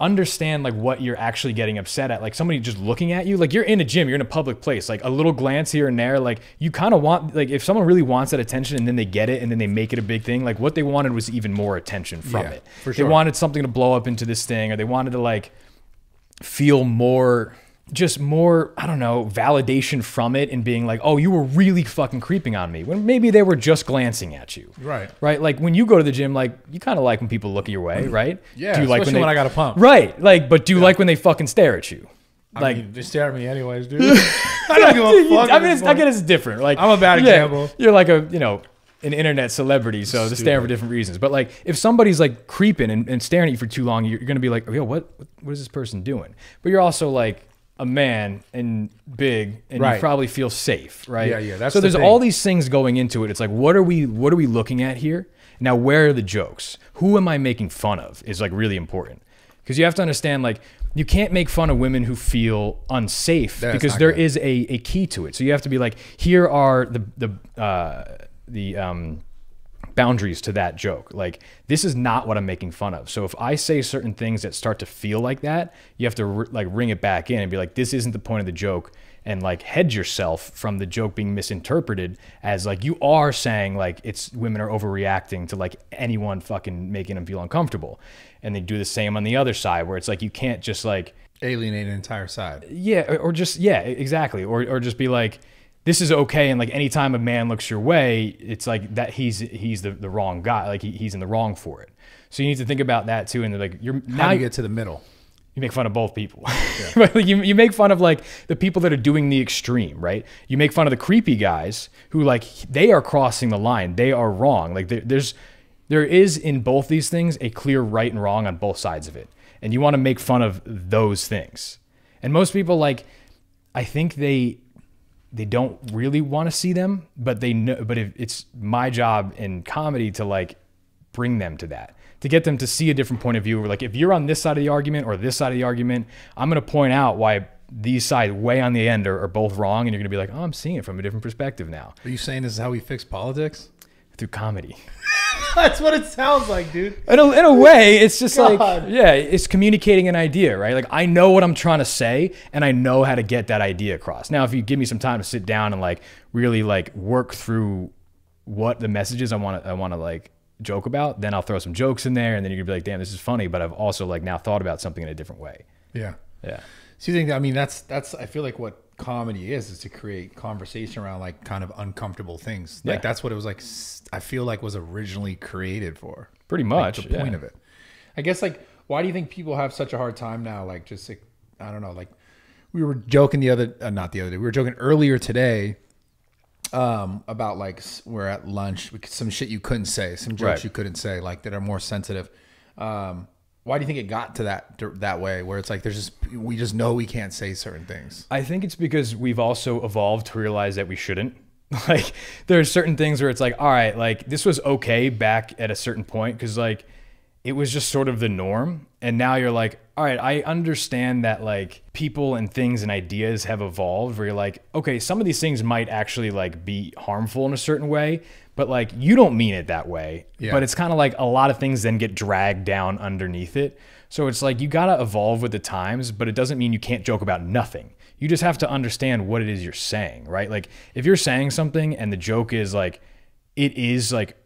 understand like what you're actually getting upset at. Like somebody just looking at you, like you're in a gym, you're in a public place, like a little glance here and there. Like you kind of want, like if someone really wants that attention and then they get it and then they make it a big thing, like what they wanted was even more attention from it. For sure. They wanted something to blow up into this thing, or they wanted to like, feel more, just more, I don't know, validation from it and being like, oh, you were really fucking creeping on me, when maybe they were just glancing at you. Right. Right. Like when you go to the gym, like you kind of like when people look your way, right? Yeah. Do you like when I got a pump? Right. Like, but do you like when they fucking stare at you? Like, I mean, they stare at me anyways, dude. I don't give a fuck. I mean, it's, I guess it's different. Like, I'm a bad example. You're like a, you know, an internet celebrity, so they stand for different reasons. But like, if somebody's like creeping and staring at you for too long, you're gonna be like, oh, yo, what is this person doing? But you're also like a man and big, and you probably feel safe, right? Yeah, yeah. That's so there's all these things going into it. It's like, what are we looking at here? Now, where are the jokes? Who am I making fun of? Is like really important, because you have to understand, like, you can't make fun of women who feel unsafe, because there is a key to it. So you have to be like, here are the boundaries to that joke. Like, this is not what I'm making fun of. So if I say certain things that start to feel like that, you have to like ring it back in and be like, this isn't the point of the joke, and like hedge yourself from the joke being misinterpreted as like you are saying like it's women are overreacting to like anyone fucking making them feel uncomfortable. And they do the same on the other side, where it's like, you can't just like alienate an entire side. Yeah. Or just, yeah, exactly. Or just be like, this is okay, and like anytime a man looks your way, it's like that he's the wrong guy, like he's in the wrong for it. So you need to think about that too. And like, you're now, how do you get to the middle? You make fun of both people. Yeah. But like, you make fun of like the people that are doing the extreme, right? You make fun of the creepy guys who like they are crossing the line, they are wrong. Like there is in both these things a clear right and wrong on both sides of it, and you want to make fun of those things. And most people, like, I think they don't really want to see them, but they know, but it's my job in comedy to like bring them to that, to get them to see a different point of view. Where like, if you're on this side of the argument or this side of the argument, I'm going to point out why these sides way on the end are both wrong. And you're going to be like, oh, I'm seeing it from a different perspective now. Are you saying this is how we fix politics? Through comedy. That's what it sounds like, dude. In a way, it's just like, yeah, it's communicating an idea, right? Like, I know what I'm trying to say, and I know how to get that idea across. Now, if you give me some time to sit down and like really like work through what the messages I want to like joke about, then I'll throw some jokes in there, and then you're gonna be like, damn, this is funny, but I've also like now thought about something in a different way. Yeah, yeah. So you think, I mean, that's I feel like what comedy is to create conversation around like kind of uncomfortable things. Like, that's what it was like, I feel like was originally created for, pretty much, like the point of it. I guess, like, why do you think people have such a hard time now? Like, just like, I don't know, like we were joking earlier today about like, we're at lunch, some shit you couldn't say, some jokes you couldn't say, like that are more sensitive. Why do you think it got to that way, where it's like we just know we can't say certain things? I think it's because we've also evolved to realize that we shouldn't. Like, there are certain things where it's like, all right, like this was okay back at a certain point because like it was just sort of the norm, and now you're like, all right, I understand that like people and things and ideas have evolved, where you're like, okay, some of these things might actually like be harmful in a certain way, but like you don't mean it that way. Yeah. But it's kind of like a lot of things then get dragged down underneath it. So it's like, you gotta evolve with the times, but it doesn't mean you can't joke about nothing. You just have to understand what it is you're saying, right? Like, if you're saying something and the joke is like, it is like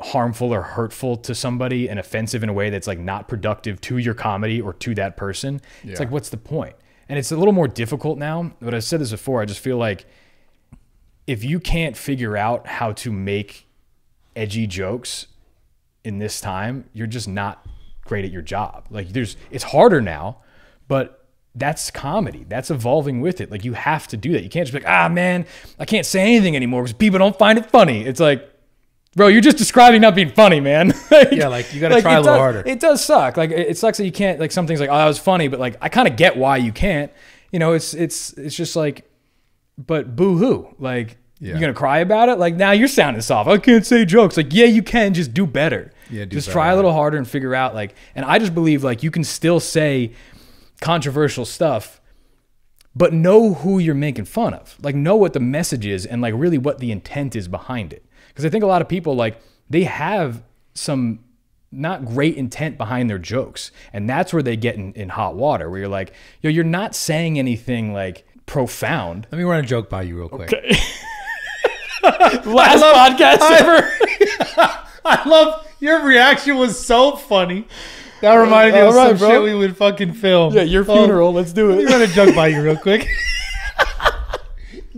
harmful or hurtful to somebody and offensive in a way that's like not productive to your comedy or to that person, it's like, what's the point? And it's a little more difficult now, but I've said this before, I just feel like, if you can't figure out how to make edgy jokes in this time, you're just not great at your job. Like, it's harder now, but that's comedy. That's evolving with it. Like, you have to do that. You can't just be like, ah, man, I can't say anything anymore because people don't find it funny. It's like, bro, you're just describing not being funny, man. Like, yeah, like, you got to like, try a little harder. It does suck. Like, it sucks that you can't, like, something's like, oh, that was funny, but like, I kind of get why you can't. You know, it's just like, but boo-hoo, like, you're going to cry about it? Like, now you're sounding soft. I can't say jokes. Like, yeah, you can, just do better. Yeah, just try a little harder and figure out, like, and I just believe, like, you can still say controversial stuff, but know who you're making fun of. Like, know what the message is and, like, really what the intent is behind it. Because I think a lot of people, like, they have some not great intent behind their jokes. And that's where they get in hot water, where you're like, yo, you're not saying anything, like, profound. Let me run a joke by you real quick. Okay. Last podcast ever. I love your reaction was so funny. That reminded me of some shit we would fucking film. Yeah, your funeral. Let's do it. Let me run a junk by you real quick.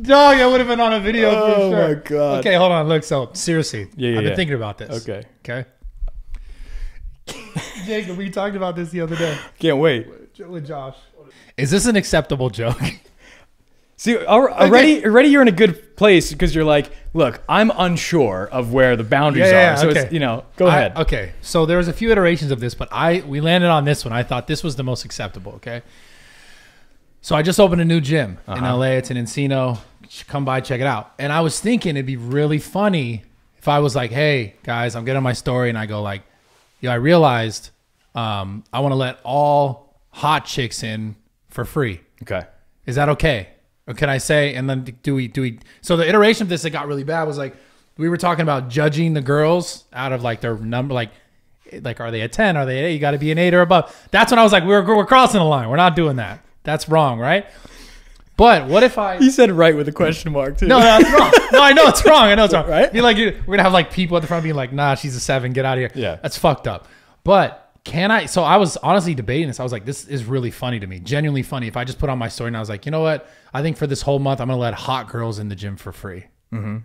Dog, I would have been on a video for sure. Oh, my God. Okay, hold on. Look, so seriously, I've been thinking about this. Okay. Okay. Jacob, we talked about this the other day. Can't wait. With Josh. Is this an acceptable joke? See, already you're in a good place because you're like, look, I'm unsure of where the boundaries are. So it's, you know, go ahead. Okay. So there was a few iterations of this, but we landed on this one. I thought this was the most acceptable. Okay. So I just opened a new gym in LA. It's in Encino. Come by, check it out. And I was thinking it'd be really funny if I was like, hey guys, I'm getting my story. And I go like, yeah, I realized I want to let all hot chicks in for free. Okay. Is that okay? Or can I say, and then do we, so the iteration of this that got really bad was like, we were talking about judging the girls out of like their number, like are they a 10? Are they an 8? You got to be an 8 or above. That's when I was like, we're crossing the line. We're not doing that. That's wrong, right? But what if I... He said right with a question mark too. No, that's wrong. No, I know it's wrong. I know it's wrong. Right? Be like, we're going to have like people at the front being like, nah, she's a 7. Get out of here. Yeah. That's fucked up. But... Can I? So I was honestly debating this. I was like, this is really funny to me. Genuinely funny. If I just put on my story and I was like, you know what? I think for this whole month, I'm going to let hot girls in the gym for free. Mm-hmm.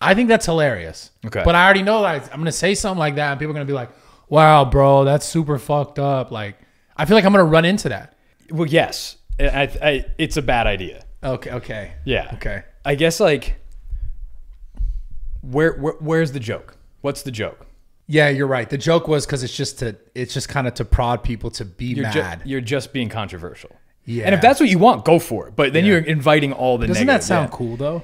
I think that's hilarious. Okay. But I already know that I'm going to say something like that. And people are going to be like, wow, bro, that's super fucked up. Like, I feel like I'm going to run into that. Well, yes. It's a bad idea. Okay. Okay. Yeah. Okay. I guess like, where's the joke? What's the joke? Yeah, you're right. The joke was because it's just kind of to prod people to be mad. You're just being controversial. Yeah. And if that's what you want, go for it. But then you're inviting all the negative. Doesn't that sound cool though?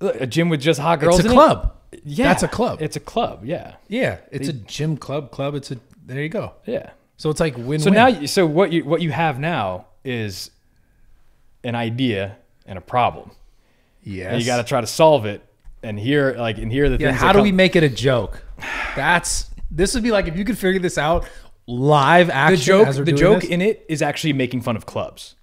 A gym with just hot girls. It's a club. Yeah. That's a club. It's a club. Yeah. Yeah. It's a gym club. It's a, there you go. Yeah. So it's like win-win. So now, so what you have now is an idea and a problem. Yes. And you got to try to solve it. And here, like, and here are the things. How do we make it a joke? This would be like if you could figure this out live action. The joke in it is actually making fun of clubs.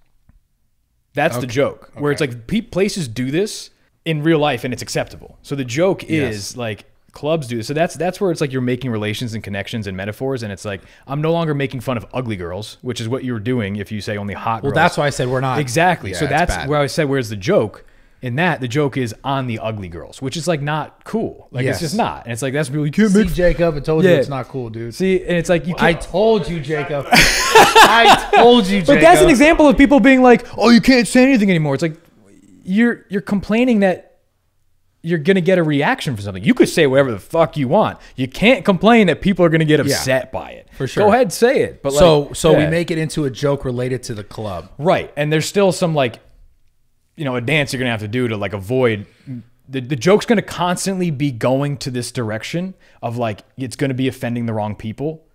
That's the joke. Where it's like places do this in real life and it's acceptable. So the joke is like clubs do this. So that's where it's like you're making relations and connections and metaphors. And it's like, I'm no longer making fun of ugly girls, which is what you were doing if you say only hot girls. Well, that's why I said we're not. Exactly. Yeah, so that's where I said, where's the joke? In that, the joke is on the ugly girls, which is like not cool. Like it's just not. And it's like, that's really cute. See, Jacob, I told you it's not cool, dude. See, and it's like, you can't. I told you, Jacob. I told you, Jacob. But that's an example of people being like, oh, you can't say anything anymore. It's like, you're complaining that you're going to get a reaction for something. You could say whatever the fuck you want. You can't complain that people are going to get upset by it. For sure. Go ahead, say it. But like, so we make it into a joke related to the club. Right. And there's still some like, you know, a dance you're going to have to do to like avoid the joke's going to constantly be going to this direction of like, it's going to be offending the wrong people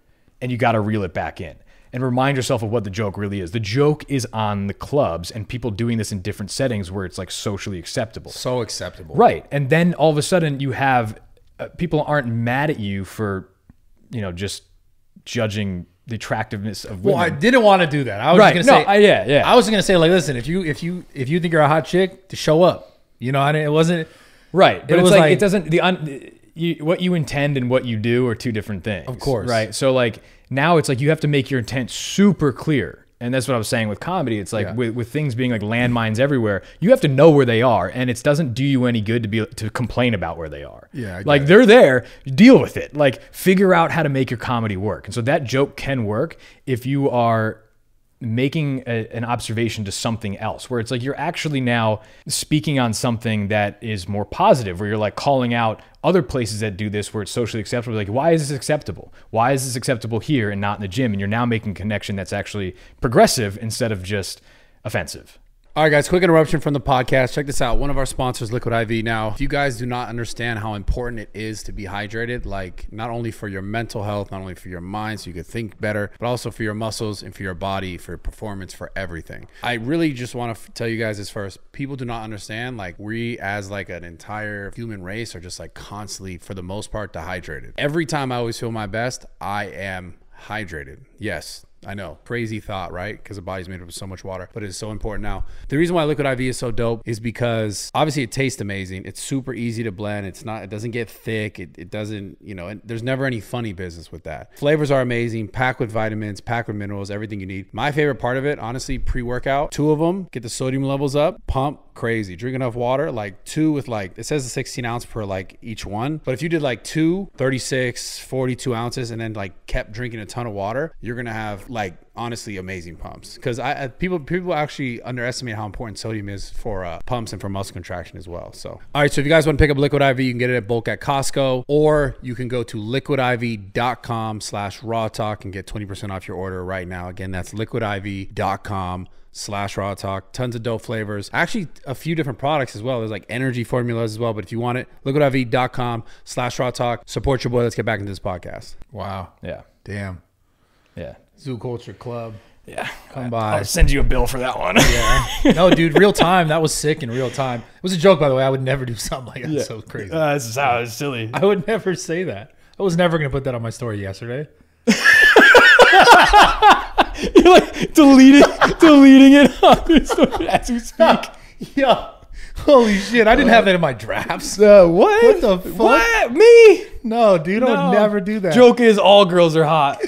and you got to reel it back in and remind yourself of what the joke really is. The joke is on the clubs and people doing this in different settings where it's like socially acceptable. So acceptable. Right. And then all of a sudden you have people aren't mad at you for, you know, just judging the attractiveness of women. Well, I didn't want to do that. I was just gonna say, I was gonna say, like, listen, if you think you're a hot chick, to show up, you know, and it wasn't right. But it was like it doesn't what you intend and what you do are two different things, of course, right? So like now it's like you have to make your intent super clear, and that's what I was saying with comedy. It's like with things being like landmines everywhere, you have to know where they are, and it doesn't do you any good to complain about where they are. Yeah, like they're there. Deal with it. Like figure out how to make your comedy work. And so that joke can work if you are making an observation to something else, where it's like you're actually now speaking on something that is more positive, where you're like calling out other places that do this where it's socially acceptable. Like, why is this acceptable? Why is this acceptable here and not in the gym? And you're now making a connection that's actually progressive instead of just offensive. All right, guys, quick interruption from the podcast. Check this out. One of our sponsors, LIQUIDIV. Now, if you guys do not understand how important it is to be hydrated, like not only for your mental health, not only for your mind so you can think better, but also for your muscles and for your body, for your performance, for everything. I really just want to tell you guys this first. People do not understand, like we as like an entire human race are just like constantly, for the most part, dehydrated. Every time I always feel my best, I am hydrated. Yes. I know, crazy thought, right? Because the body's made up of so much water, but it's so important now. The reason why Liquid IV is so dope is because obviously it tastes amazing. It's super easy to blend. It's not, it doesn't get thick. It doesn't, you know, and there's never any funny business with that. Flavors are amazing, packed with vitamins, packed with minerals, everything you need. My favorite part of it, honestly, pre-workout, 2 of them, get the sodium levels up, pump, crazy. Drink enough water, like 2 with like, it says a 16 ounce per like each one. But if you did like 2, 36, 42 ounces, and then like kept drinking a ton of water, you're gonna have like honestly amazing pumps. Because people actually underestimate how important sodium is for pumps and for muscle contraction as well. So all right, so if you guys want to pick up Liquid IV, you can get it at bulk at Costco, or you can go to liquidiv.com/rawtalk and get 20% off your order right now. Again, that's liquidiv.com/rawtalk. Tons of dope flavors, actually a few different products as well. There's like energy formulas as well, but if you want it, liquidiv.com/rawtalk. Support your boy. Let's get back into this podcast. Wow. Yeah, damn. Yeah, Zoo Culture Club. Yeah, come by. I'll send you a bill for that one. Yeah. No, dude, real time. That was sick in real time. It was a joke, by the way. I would never do something like that. Yeah. So crazy. This is how it's silly. I would never say that. I was never gonna put that on my story yesterday. You're like deleting it on your story as we speak. Yeah. Holy shit, I didn't have that in my drafts. What the fuck? What? Me? No, dude, no. I would never do that. Joke is all girls are hot.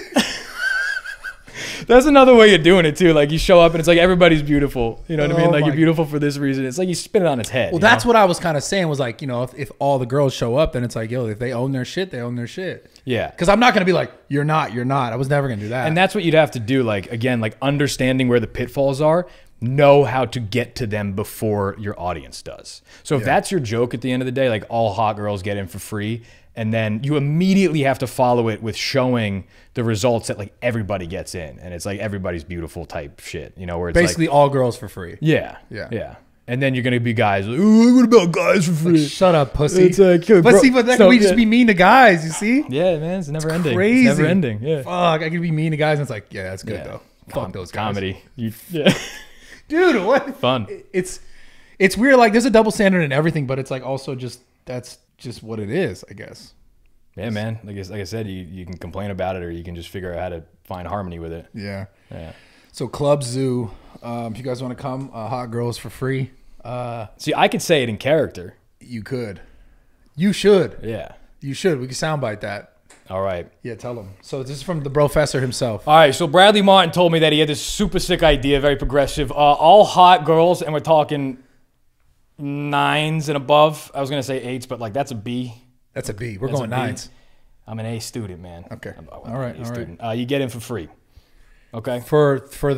That's another way of doing it too. Like you show up and it's like everybody's beautiful. You know what I mean? Like you're beautiful for this reason. It's like you spin it on its head. Well, that's what I was kind of saying was like, you know, if all the girls show up, then it's like, yo, if they own their shit, they own their shit. Yeah. Because I'm not going to be like, you're not, you're not. I was never going to do that. And that's what you'd have to do. Like, again, like understanding where the pitfalls are. Know how to get to them before your audience does. So if that's your joke at the end of the day, like all hot girls get in for free. And then you immediately have to follow it with showing the results that like everybody gets in. And it's like everybody's beautiful type shit, you know, where it's basically like, all girls for free. Yeah. Yeah. Yeah. And then you're going to be guys. Like, what about guys for free? Like, shut up, pussy. It's like, but see, but that can just be mean to guys, you see? Yeah, man. It's never ending. Crazy. It's never ending. Yeah. Fuck. I can be mean to guys. And it's like, yeah, that's good though. Fuck those guys. Comedy. Yeah. Dude, what? Fun. It's weird. Like there's a double standard in everything, but it's like also just, that's just what it is, I guess. Yeah, man. Like I said, you can complain about it or you can just figure out how to find harmony with it. Yeah. Yeah. So Club Zoo, if you guys want to come, hot girls for free. See, I could say it in character. You could. You should. Yeah. You should. We could soundbite that. All right. Yeah, tell him. So this is from the professor himself. All right. So Bradley Martin told me that he had this super sick idea, very progressive. All hot girls, and we're talking 9s and above. I was going to say 8s, but like that's a B. That's a B. We're going 9s. I'm an A student, man. Okay. All right. You get in for free. Okay. For 2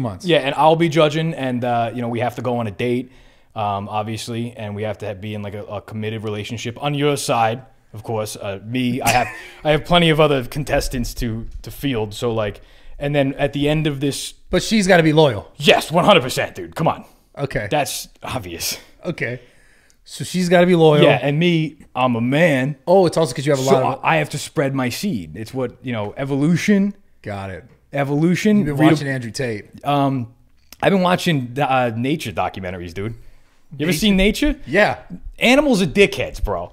months. Yeah, and I'll be judging, and you know, we have to go on a date, obviously, and we have to be in like a committed relationship on your side. Of course, me, I have plenty of other contestants to field. So like, and then at the end of this, but she's got to be loyal. Yes, 100%, dude. Come on. Okay. That's obvious. Okay. So she's got to be loyal. Yeah, and me, I'm a man. Oh, it's also because you have a lot of. I have to spread my seed. It's what, you know, evolution. Got it. Evolution. You've been watching Andrew Tate. I've been watching nature documentaries, dude. You ever seen Nature? Yeah. Animals are dickheads, bro.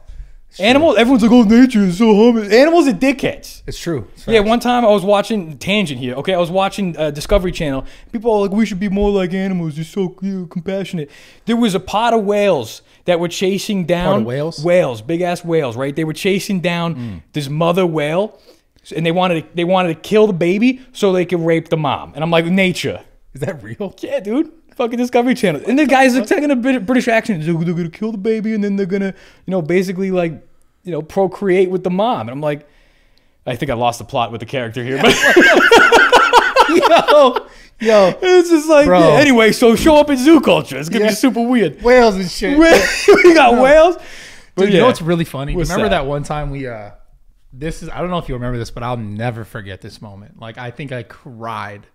Sure. Animals, everyone's like, oh, nature is so humble. Animals are dickheads. It's true. It's yeah, one time I was watching, tangent here, okay? I was watching Discovery Channel. People are like, we should be more like animals. They're so cute, compassionate. There was a pod of whales that were chasing down. Pod of whales? Whales, big-ass whales, right? They were chasing down this mother whale, and they wanted to kill the baby so they could rape the mom. And I'm like, nature. Is that real? Yeah, dude. Fucking Discovery Channel. And the guy's like taking a British accent. They're gonna kill the baby and then they're gonna, you know, basically like, you know, procreate with the mom. And I'm like, I think I lost the plot with the character here. But yo, it's just like, yeah, anyway, so show up in Zoo Culture. It's gonna be super weird. Whales and shit. We got whales. But dude, you know what's really funny? Remember that one time we this is, I don't know if you remember this, but I'll never forget this moment. Like I think I cried,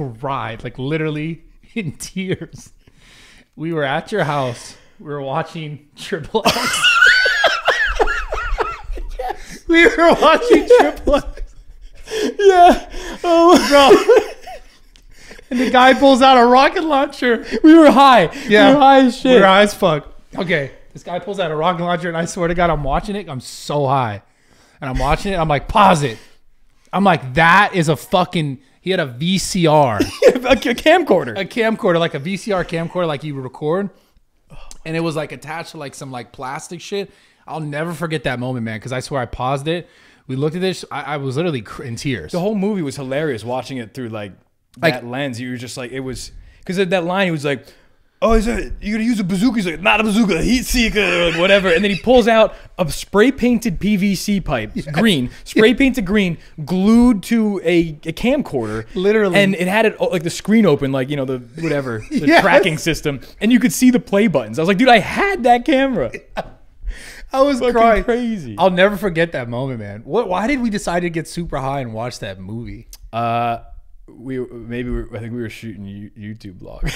like literally in tears. We were at your house. We were watching Triple X. Yes. We were watching Triple X. Yeah. Oh, bro. And the guy pulls out a rocket launcher. We were high. Yeah. We were high as shit. We were high as fuck. Okay. This guy pulls out a rocket launcher, and I swear to God, I'm watching it. I'm so high. And I'm watching it. I'm like, pause it. I'm like, that is a fucking, he had a VCR. a camcorder, like a VCR camcorder, like you would record. And it was like attached to like some like plastic shit. I'll never forget that moment, man, because I swear I paused it. We looked at this. I was literally in tears. The whole movie was hilarious watching it through like that lens. You were just like, it was, because of that line, he was like, oh, is that, you're gonna use a bazooka? He's like, not a bazooka, a heat seeker, or like whatever. And then he pulls out a spray painted PVC pipe, green, spray painted green, glued to a camcorder, literally. And it had it like the screen open, like, you know, the whatever, the tracking system, and you could see the play buttons. I was like, dude, I had that camera. I was crying. Crazy. I'll never forget that moment, man. What? Why did we decide to get super high and watch that movie? I think we were shooting a YouTube vlog.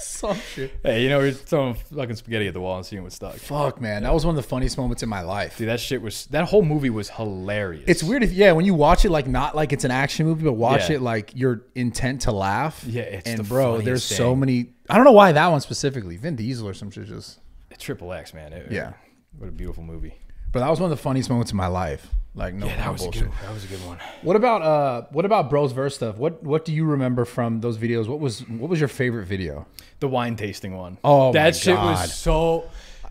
Some shit. Hey, you know, we're throwing fucking spaghetti at the wall and seeing what stuck. Fuck, man, that was one of the funniest moments in my life. Dude, that shit was, that whole movie was hilarious. It's weird, if when you watch it, like not like it's an action movie, but watch it like your intent to laugh. Yeah, it's and the bro, there's thing. So many. I don't know why that one specifically, Vin Diesel or some shit, just Triple X, man. Yeah, what a beautiful movie. But that was one of the funniest moments in my life. Like no, that was bullshit. That was a good one. What about Bros Verse stuff? What do you remember from those videos? What was your favorite video? The wine tasting one. Oh, that shit was so.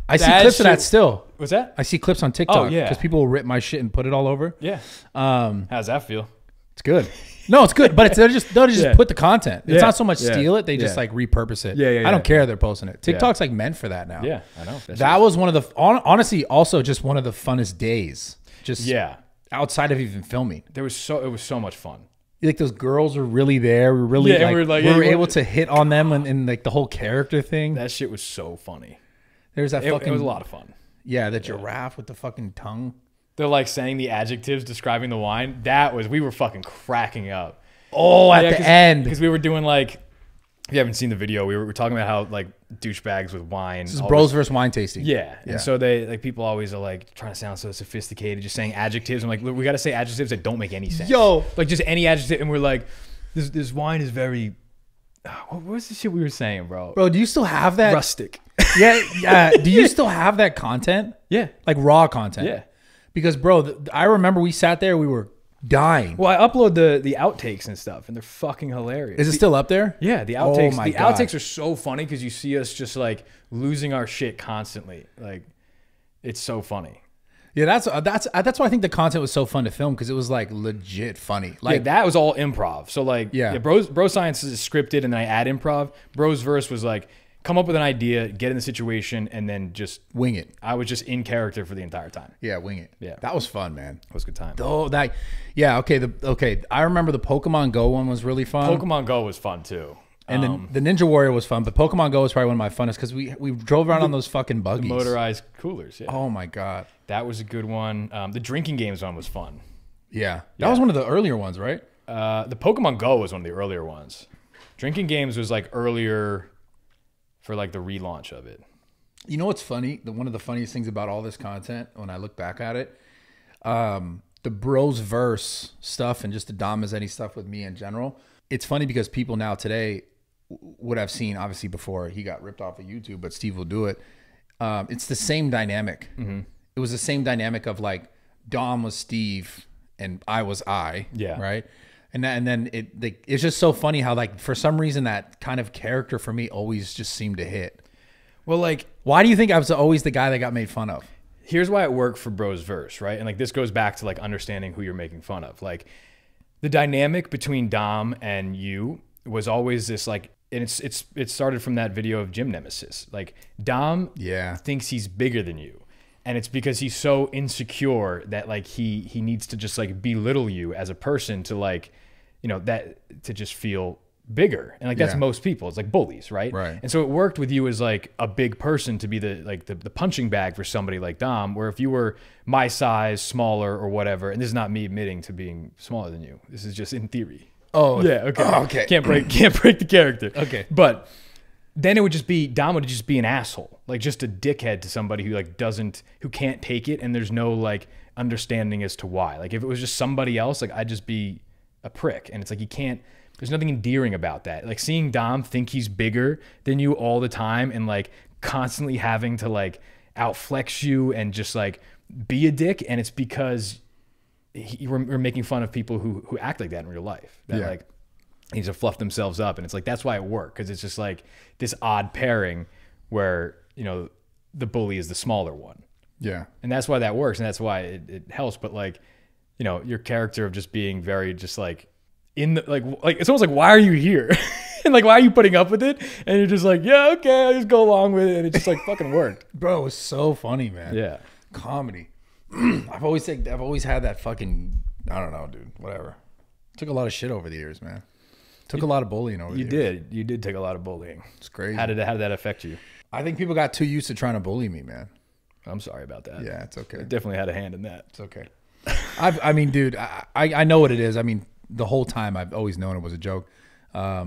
I see clips of that still. What's that? I see clips on TikTok. Oh yeah, because people will rip my shit and put it all over. Yeah. How's that feel? It's good. No, it's good, but it's they'll just put the content. It's not so much steal it; they just like repurpose it. Yeah. I don't care they're posting it. TikTok's like meant for that now. Yeah, I know. That was one of the honestly also just one of the funnest days. Just outside of even filming, it was so much fun. Like those girls were really there. We really like, we were able to hit on them and like the whole character thing. That shit was so funny. There's that fucking. It was a lot of fun. Yeah, the giraffe with the fucking tongue. They're like saying the adjectives describing the wine. That was, we were fucking cracking up. Oh, at the end. Because we were doing like, if you haven't seen the video, we were talking about how like douchebags with wine. This is Bros versus wine tasting. Yeah. And so they, like, people always are like trying to sound so sophisticated, just saying adjectives. I'm like, look, we got to say adjectives that don't make any sense. Yo. Like just any adjective. And we're like, this wine is very, what was the shit we were saying, bro? Bro, do you still have that? Rustic. Yeah. Do you still have that content? Yeah. Like raw content. Yeah. Because, bro, I remember we sat there, we were dying. Well, I upload the outtakes and stuff, and they're fucking hilarious. Is it still up there? Yeah, the outtakes. Oh my God. Outtakes are so funny because you see us just like losing our shit constantly. Like, it's so funny. Yeah, that's why I think the content was so fun to film, because it was like legit funny. Like that was all improv. So like, Bro Science is scripted, and then I add improv. Bros Verse was like, come up with an idea, get in the situation, and then just wing it. I was just in character for the entire time. Yeah, wing it. Yeah, that was fun, man. It was a good time. Oh, that, yeah. Okay, I remember the Pokemon Go one was really fun. Pokemon Go was fun too, and the Ninja Warrior was fun. But Pokemon Go was probably one of my funnest because we drove around on those fucking buggies, the motorized coolers. Yeah. Oh my God, that was a good one. The drinking games one was fun. Yeah, that was one of the earlier ones, right? The Pokemon Go was one of the earlier ones. Drinking games was like earlier. For like the relaunch of it. You know what's funny? One of the funniest things about all this content, when I look back at it, the Bros Verse stuff and just the Dom Mazzetti stuff with me in general, it's funny because people now today would have seen, obviously before he got ripped off of YouTube, but Steve will do it. It's the same dynamic. Mm-hmm. It was the same dynamic of like Dom was Steve and I was I. Yeah. Right? And then it's just so funny how like for some reason that kind of character for me always just seemed to hit. Well, like, why do you think I was always the guy that got made fun of? Here's why it worked for Bros Verse, right? And like this goes back to like understanding who you're making fun of. Like the dynamic between Dom and you was always this like, and it started from that video of Gym Nemesis. Like Dom thinks he's bigger than you. And it's because he's so insecure that like he needs to just like belittle you as a person to like, you know, that to just feel bigger. And like that's most people. It's like bullies, right? Right. And so it worked with you as like a big person to be the punching bag for somebody like Dom, where if you were my size, smaller or whatever, and this is not me admitting to being smaller than you. This is just in theory. Oh yeah, okay. Oh, okay. Can't break the character. Okay. But then it would just be, Dom would just be an asshole, like just a dickhead to somebody who like who can't take it, and there's no like understanding as to why. Like if it was just somebody else, like I'd just be a prick. And it's like, you can't, there's nothing endearing about that. Like seeing Dom think he's bigger than you all the time and like constantly having to like outflex you and just like be a dick. And it's because we're making fun of people who act like that in real life. That like, they just fluff themselves up. And it's like, that's why it worked. Cause it's just like this odd pairing where, you know, the bully is the smaller one. Yeah. And that's why that works. And that's why it helps. But like, you know, your character of just being very, just like in the, like, it's almost like, why are you here? And like, why are you putting up with it? And you're just like, yeah, okay, I'll just go along with it. And it just like fucking worked. Bro, it was so funny, man. Yeah. Comedy. I've always had that fucking, I don't know, dude, whatever. Took a lot of shit over the years, man. Took a lot of bullying over the years. You did take a lot of bullying. It's crazy. How did that affect you? I think people got too used to trying to bully me, man. I'm sorry about that. Yeah, it's okay. I definitely had a hand in that. It's okay. I mean, dude, I know what it is. I mean, the whole time I've always known it was a joke. I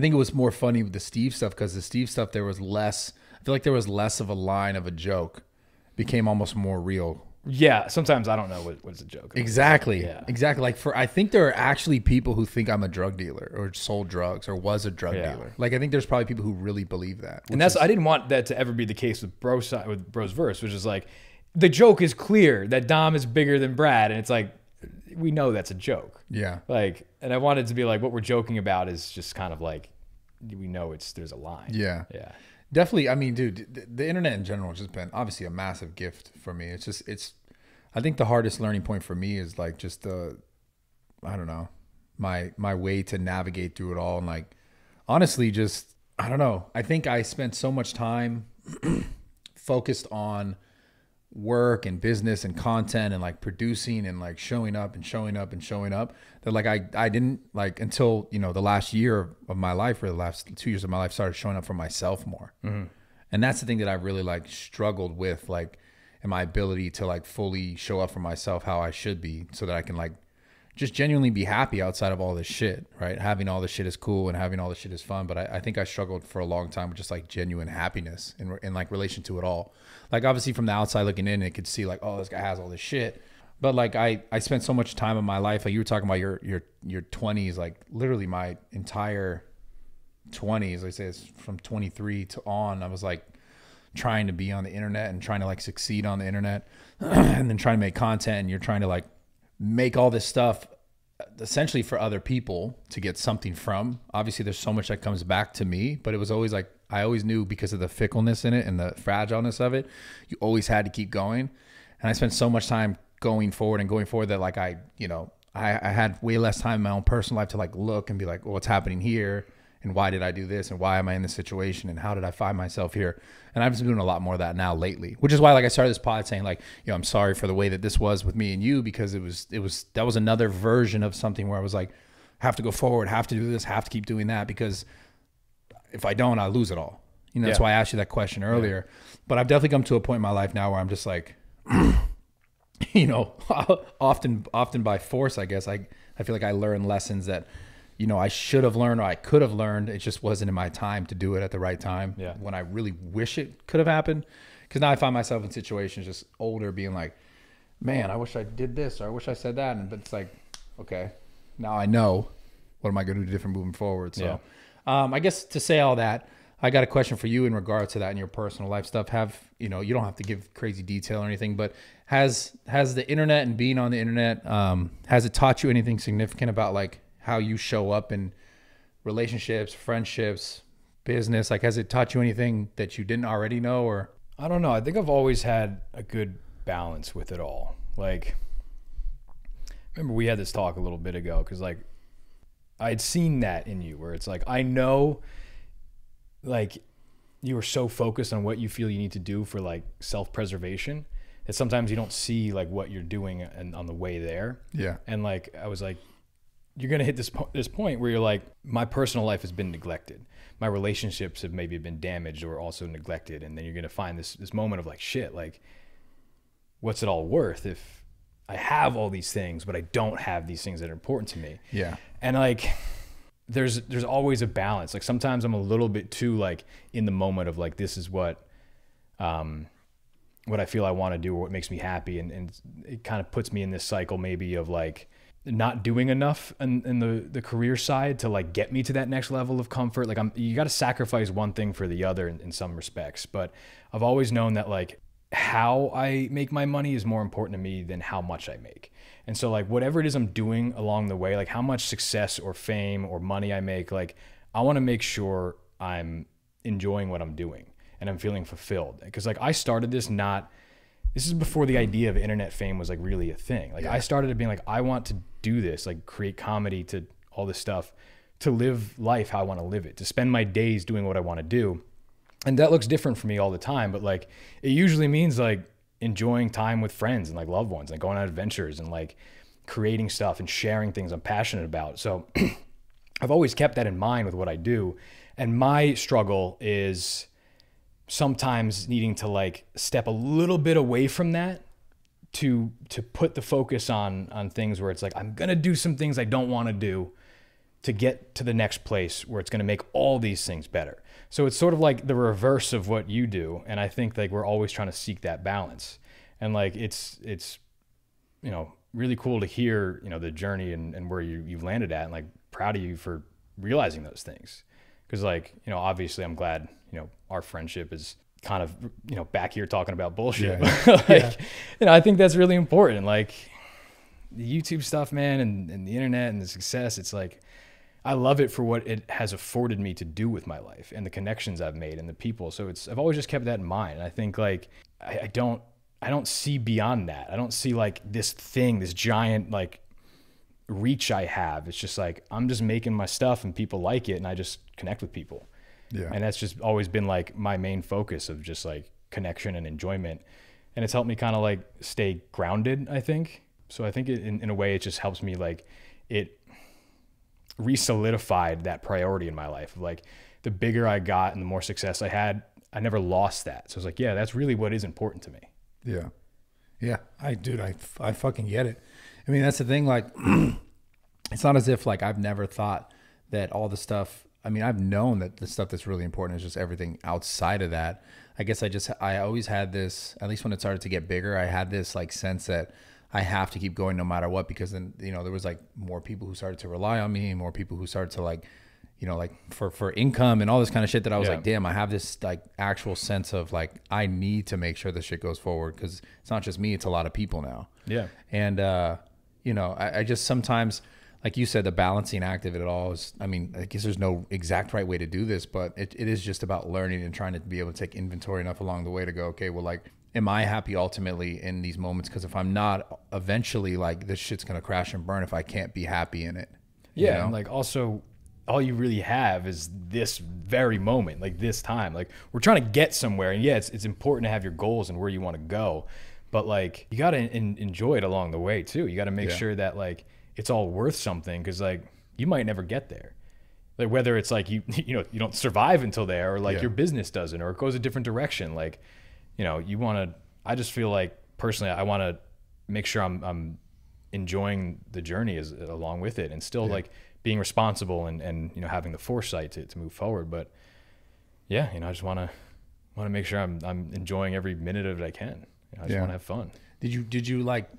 think it was more funny with the Steve stuff because the Steve stuff, there was less, I feel like there was less of a line of a joke. Became almost more real. Yeah, sometimes I don't know what's a joke. Exactly. Yeah. Exactly. Like I think there are actually people who think I'm a drug dealer or sold drugs or was a drug dealer. Like I think there's probably people who really believe that. And that's I didn't want that to ever be the case with Bros Verse, which is like the joke is clear that Dom is bigger than Brad, and it's like we know that's a joke. Yeah. Like, and I wanted to be like what we're joking about is just kind of like we know there's a line. Yeah. Yeah. Definitely. I mean, dude, the internet in general has just been obviously a massive gift for me. It's just, I think the hardest learning point for me is like just the, I don't know, my way to navigate through it all. And like, honestly, just, I don't know. I think I spent so much time focused on work and business and content and like producing and like showing up and showing up and showing up that like, I didn't like until, you know, the last year of my life or the last 2 years of my life started showing up for myself more. Mm-hmm. And that's the thing that I really like struggled with, like and my ability to like fully show up for myself, how I should be so that I can like just genuinely be happy outside of all this shit, right? Having all this shit is cool and having all this shit is fun. But I think I struggled for a long time with just like genuine happiness in like relation to it all. Like obviously from the outside looking in, it could see like, oh, this guy has all this shit. But like I spent so much time in my life, like you were talking about your 20s, like literally my entire 20s, like say it's from 23 to on, I was like trying to be on the internet and trying to like succeed on the internet and then trying to make content and you're trying to like make all this stuff essentially for other people to get something from. Obviously there's so much that comes back to me, but it was always like, I always knew because of the fickleness in it and the fragileness of it, you always had to keep going. And I spent so much time going forward that like I had way less time in my own personal life to like look and be like, well, what's happening here? And why did I do this? And why am I in this situation? And how did I find myself here? And I've been doing a lot more of that now lately, which is why like I started this pod saying like, you know, I'm sorry for the way that this was with me and you, because that was another version of something where I was like, have to go forward, have to do this, have to keep doing that, because if I don't, I lose it all. You know, that's why I asked you that question earlier, but I've definitely come to a point in my life now where I'm just like, you know, often by force, I guess I feel like I learn lessons that, you know, I should have learned or I could have learned. It just wasn't in my time to do it at the right time when I really wish it could have happened. Because now I find myself in situations just older being like, man, I wish I did this or I wish I said that. And but it's like, okay, now I know. What am I going to do different moving forward? So I guess to say all that, I got a question for you in regards to that in your personal life stuff. Have, you know, you don't have to give crazy detail or anything, but has the internet and being on the internet, has it taught you anything significant about like, how you show up in relationships, friendships, business? Like, has it taught you anything that you didn't already know? Or I don't know. I think I've always had a good balance with it all. Like, remember we had this talk a little bit ago, because like I'd seen that in you where it's like, I know like you were so focused on what you feel you need to do for like self-preservation that sometimes you don't see like what you're doing and on the way there. Yeah. And like, I was like, you're going to hit this point where you're like, my personal life has been neglected. My relationships have maybe been damaged or also neglected. And then you're going to find this moment of like, shit, like what's it all worth if I have all these things, but I don't have these things that are important to me. Yeah. And like, there's always a balance. Like sometimes I'm a little bit too like in the moment of like, this is what I feel I want to do or what makes me happy. And it kind of puts me in this cycle maybe of like, not doing enough in the career side to like get me to that next level of comfort. Like you got to sacrifice one thing for the other in some respects, but I've always known that like how I make my money is more important to me than how much I make. And so like whatever it is I'm doing along the way, like how much success or fame or money I make, like I want to make sure I'm enjoying what I'm doing and I'm feeling fulfilled. Because like I started this this is before the idea of internet fame was like really a thing. Like I started it being like, I want to do this, like create comedy to all this stuff, to live life how I want to live it, to spend my days doing what I want to do. And that looks different for me all the time, but like it usually means like enjoying time with friends and like loved ones, like going on adventures and like creating stuff and sharing things I'm passionate about. So I've always kept that in mind with what I do. And my struggle is sometimes needing to like step a little bit away from that to put the focus on things where it's like, I'm going to do some things I don't want to do to get to the next place where it's going to make all these things better. So it's sort of like the reverse of what you do. And I think like we're always trying to seek that balance. And like it's you know, really cool to hear, you know, the journey and where you've landed at, and like proud of you for realizing those things. Cause like, you know, obviously I'm glad, you know, our friendship is kind of, you know, back here talking about bullshit. Yeah. Like, you know, I think that's really important. Like the YouTube stuff, man, and the internet and the success, it's like, I love it for what it has afforded me to do with my life and the connections I've made and the people. So it's, I've always just kept that in mind. And I think like, I don't see beyond that. I don't see like this thing, this giant like reach I have. It's just like, I'm just making my stuff and people like it and I just connect with people. Yeah. And that's just always been like my main focus of just like connection and enjoyment. And it's helped me kind of like stay grounded, I think. So I think in a way it just helps me like it re-solidified that priority in my life. Like the bigger I got and the more success I had, I never lost that. So it's like, yeah, that's really what is important to me. Yeah. Yeah. Dude, I fucking get it. I mean, that's the thing. Like, it's not as if like, I've never thought that all the stuff, I mean, I've known that the stuff that's really important is just everything outside of that. I guess I always had this, at least when it started to get bigger, I had this like sense that I have to keep going no matter what, because then, you know, there was like more people who started to rely on me and more people who started to like, you know, like for income and all this kind of shit that I was like, damn, I have this like actual sense of like, I need to make sure this shit goes forward. Cause it's not just me, it's a lot of people now. Yeah. And, you know, I just sometimes, like you said, the balancing act of it all is, I mean, I guess there's no exact right way to do this, but it is just about learning and trying to be able to take inventory enough along the way to go, okay, well, like, am I happy ultimately in these moments? Because if I'm not, eventually, like, this shit's going to crash and burn if I can't be happy in it. Yeah. You know? And like, also, all you really have is this very moment, like this time. Like, we're trying to get somewhere. And yeah, it's important to have your goals and where you want to go. But like, you got to enjoy it along the way, too. You got to make sure that, like, it's all worth something, because, like, you might never get there. Like, whether it's like you know, you don't survive until there, or like your business doesn't, or it goes a different direction. Like, you know, you want to, I just feel like personally, I want to make sure I'm enjoying the journey along with it, and still like being responsible and, you know, having the foresight to move forward. But yeah, you know, I just want to make sure I'm enjoying every minute of it I can. You know, I just want to have fun. Did you like,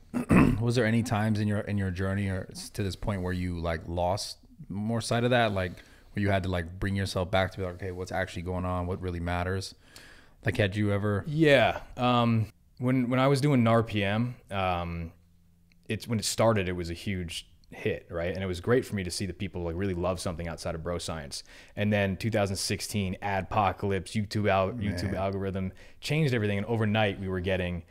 was there any times in your journey or to this point where you like lost more sight of that? Like where you had to like bring yourself back to be like, okay, what's actually going on? What really matters? Like, had you ever? Yeah. When I was doing RPM, when it started, it was a huge hit, right? And it was great for me to see the people like really love something outside of Bro Science. And then 2016, adpocalypse, YouTube algorithm changed everything. And overnight we were getting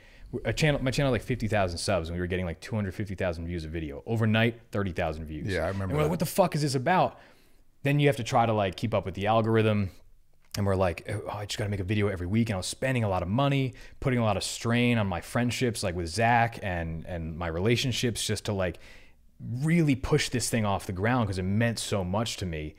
my channel, like 50,000 subs, and we were getting like 250,000 views a video. Overnight, 30,000 views. Yeah, I remember. And we're like, what the fuck is this about? Then you have to try to like keep up with the algorithm. And we're like, oh, I just got to make a video every week. And I was spending a lot of money, putting a lot of strain on my friendships, like with Zach and my relationships, just to like really push this thing off the ground, because it meant so much to me.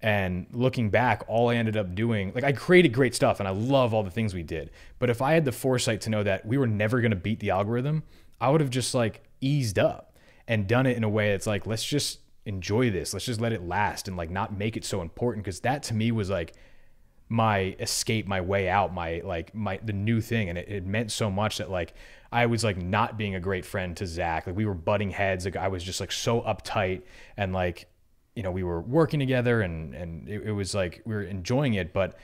And looking back, all I ended up doing, like I created great stuff and I love all the things we did. But if I had the foresight to know that we were never going to beat the algorithm, I would have just like eased up and done it in a way that's like, let's just enjoy this. Let's just let it last and like not make it so important. Because that to me was like my escape, my way out, the new thing. And it meant so much that like, I was like not being a great friend to Zach. Like we were butting heads. Like I was just like so uptight, and like, you know, we were working together and it was like, we were enjoying it, but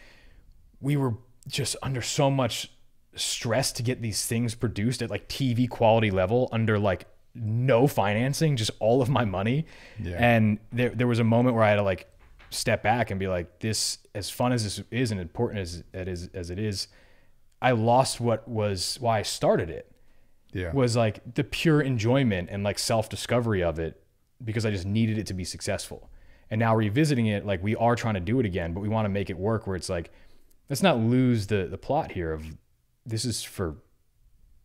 we were just under so much stress to get these things produced at like TV quality level under like no financing, just all of my money. Yeah. And there was a moment where I had to like step back and be like, this, as fun as this is and important as it is, I lost what was why I started it. Yeah. Was like the pure enjoyment and like self-discovery of it, because I just needed it to be successful. And now revisiting it, like we are trying to do it again, but we want to make it work where it's like, let's not lose the plot here of this is for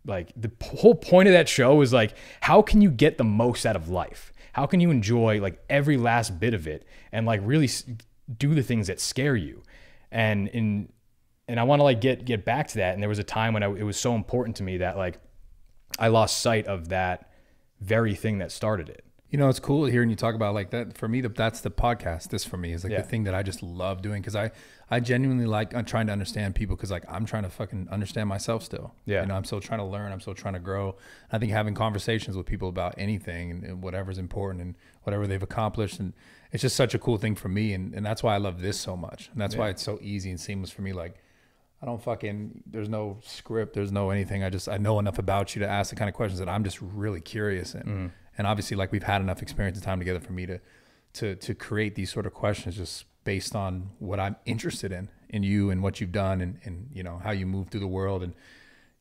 like the whole point of that show is like, how can you get the most out of life? How can you enjoy like every last bit of it and like really do the things that scare you? And I want to like get back to that. And there was a time when it was so important to me that like I lost sight of that very thing that started it. You know, it's cool hearing you talk about like that. For me, that's the podcast. This for me is like the thing that I just love doing, because I genuinely like trying to understand people, because like I'm trying to fucking understand myself still. Yeah. You know, I'm still trying to learn. I'm still trying to grow. I think having conversations with people about anything and whatever's important and whatever they've accomplished, and it's just such a cool thing for me. And that's why I love this so much. And that's why it's so easy and seamless for me. Like, I don't fucking, there's no script, there's no anything. I know enough about you to ask the kind of questions that I'm just really curious in. Mm. And obviously like we've had enough experience and time together for me to create these sort of questions just based on what I'm interested in you and what you've done and you know, how you move through the world and,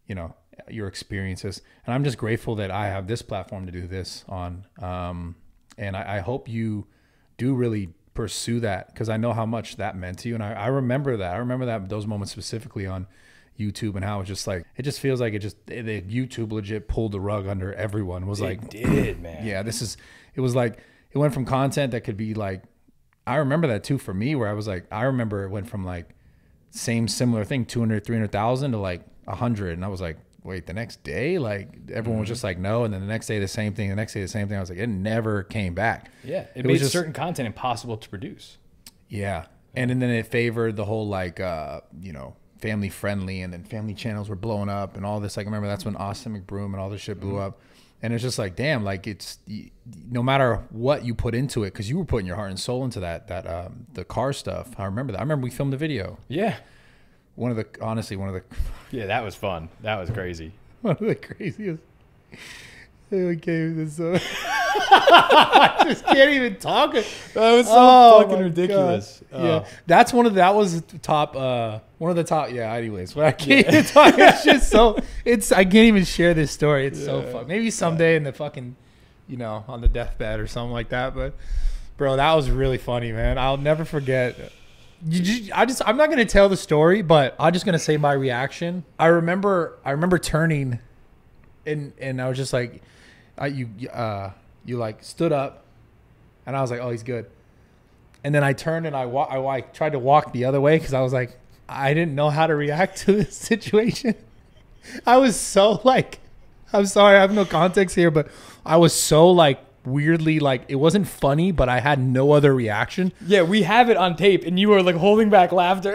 you know, your experiences. And I'm just grateful that I have this platform to do this on. And I hope you do really pursue that, because I know how much that meant to you. And I remember that. I remember that those moments specifically on YouTube and how it's just like, it just feels like it just, they YouTube legit pulled the rug under everyone. Was like, did, man. Yeah, this is, it was like, it went from content that could be like, I remember that too for me, where I was like, I remember it went from like similar thing, 200, 300,000 to like 100. And I was like, wait, the next day, like everyone was just like, no. And then the next day, the same thing, the next day, the same thing. I was like, it never came back. Yeah. It made certain content impossible to produce. Yeah. And then it favored the whole like, you know, family friendly, and then family channels were blowing up and all this. Like, I remember that's when Austin McBroom and all this shit blew up. And it's just like, damn, like it's, no matter what you put into it, cause you were putting your heart and soul into that the car stuff. I remember that. I remember we filmed the video. Yeah. Honestly, one of the yeah, that was fun. That was crazy. One of the craziest. I gave this up. I just can't even talk. That was so fucking ridiculous. Yeah, that's one of the top. Yeah, anyways, but I can't even talk. It's just so. I can't even share this story. It's so fuck. Maybe someday in the fucking, you know, on the deathbed or something like that. But, bro, that was really funny, man. I'll never forget. I'm not gonna tell the story, but I'm just gonna say my reaction. I remember turning, and I was just like, you like stood up, and I was like, oh, he's good. And then I turned and I tried to walk the other way, because I was like, I didn't know how to react to this situation. I was so like, I'm sorry, I have no context here, but I was so like, weirdly, like it wasn't funny, but I had no other reaction. Yeah, we have it on tape, and you were like holding back laughter.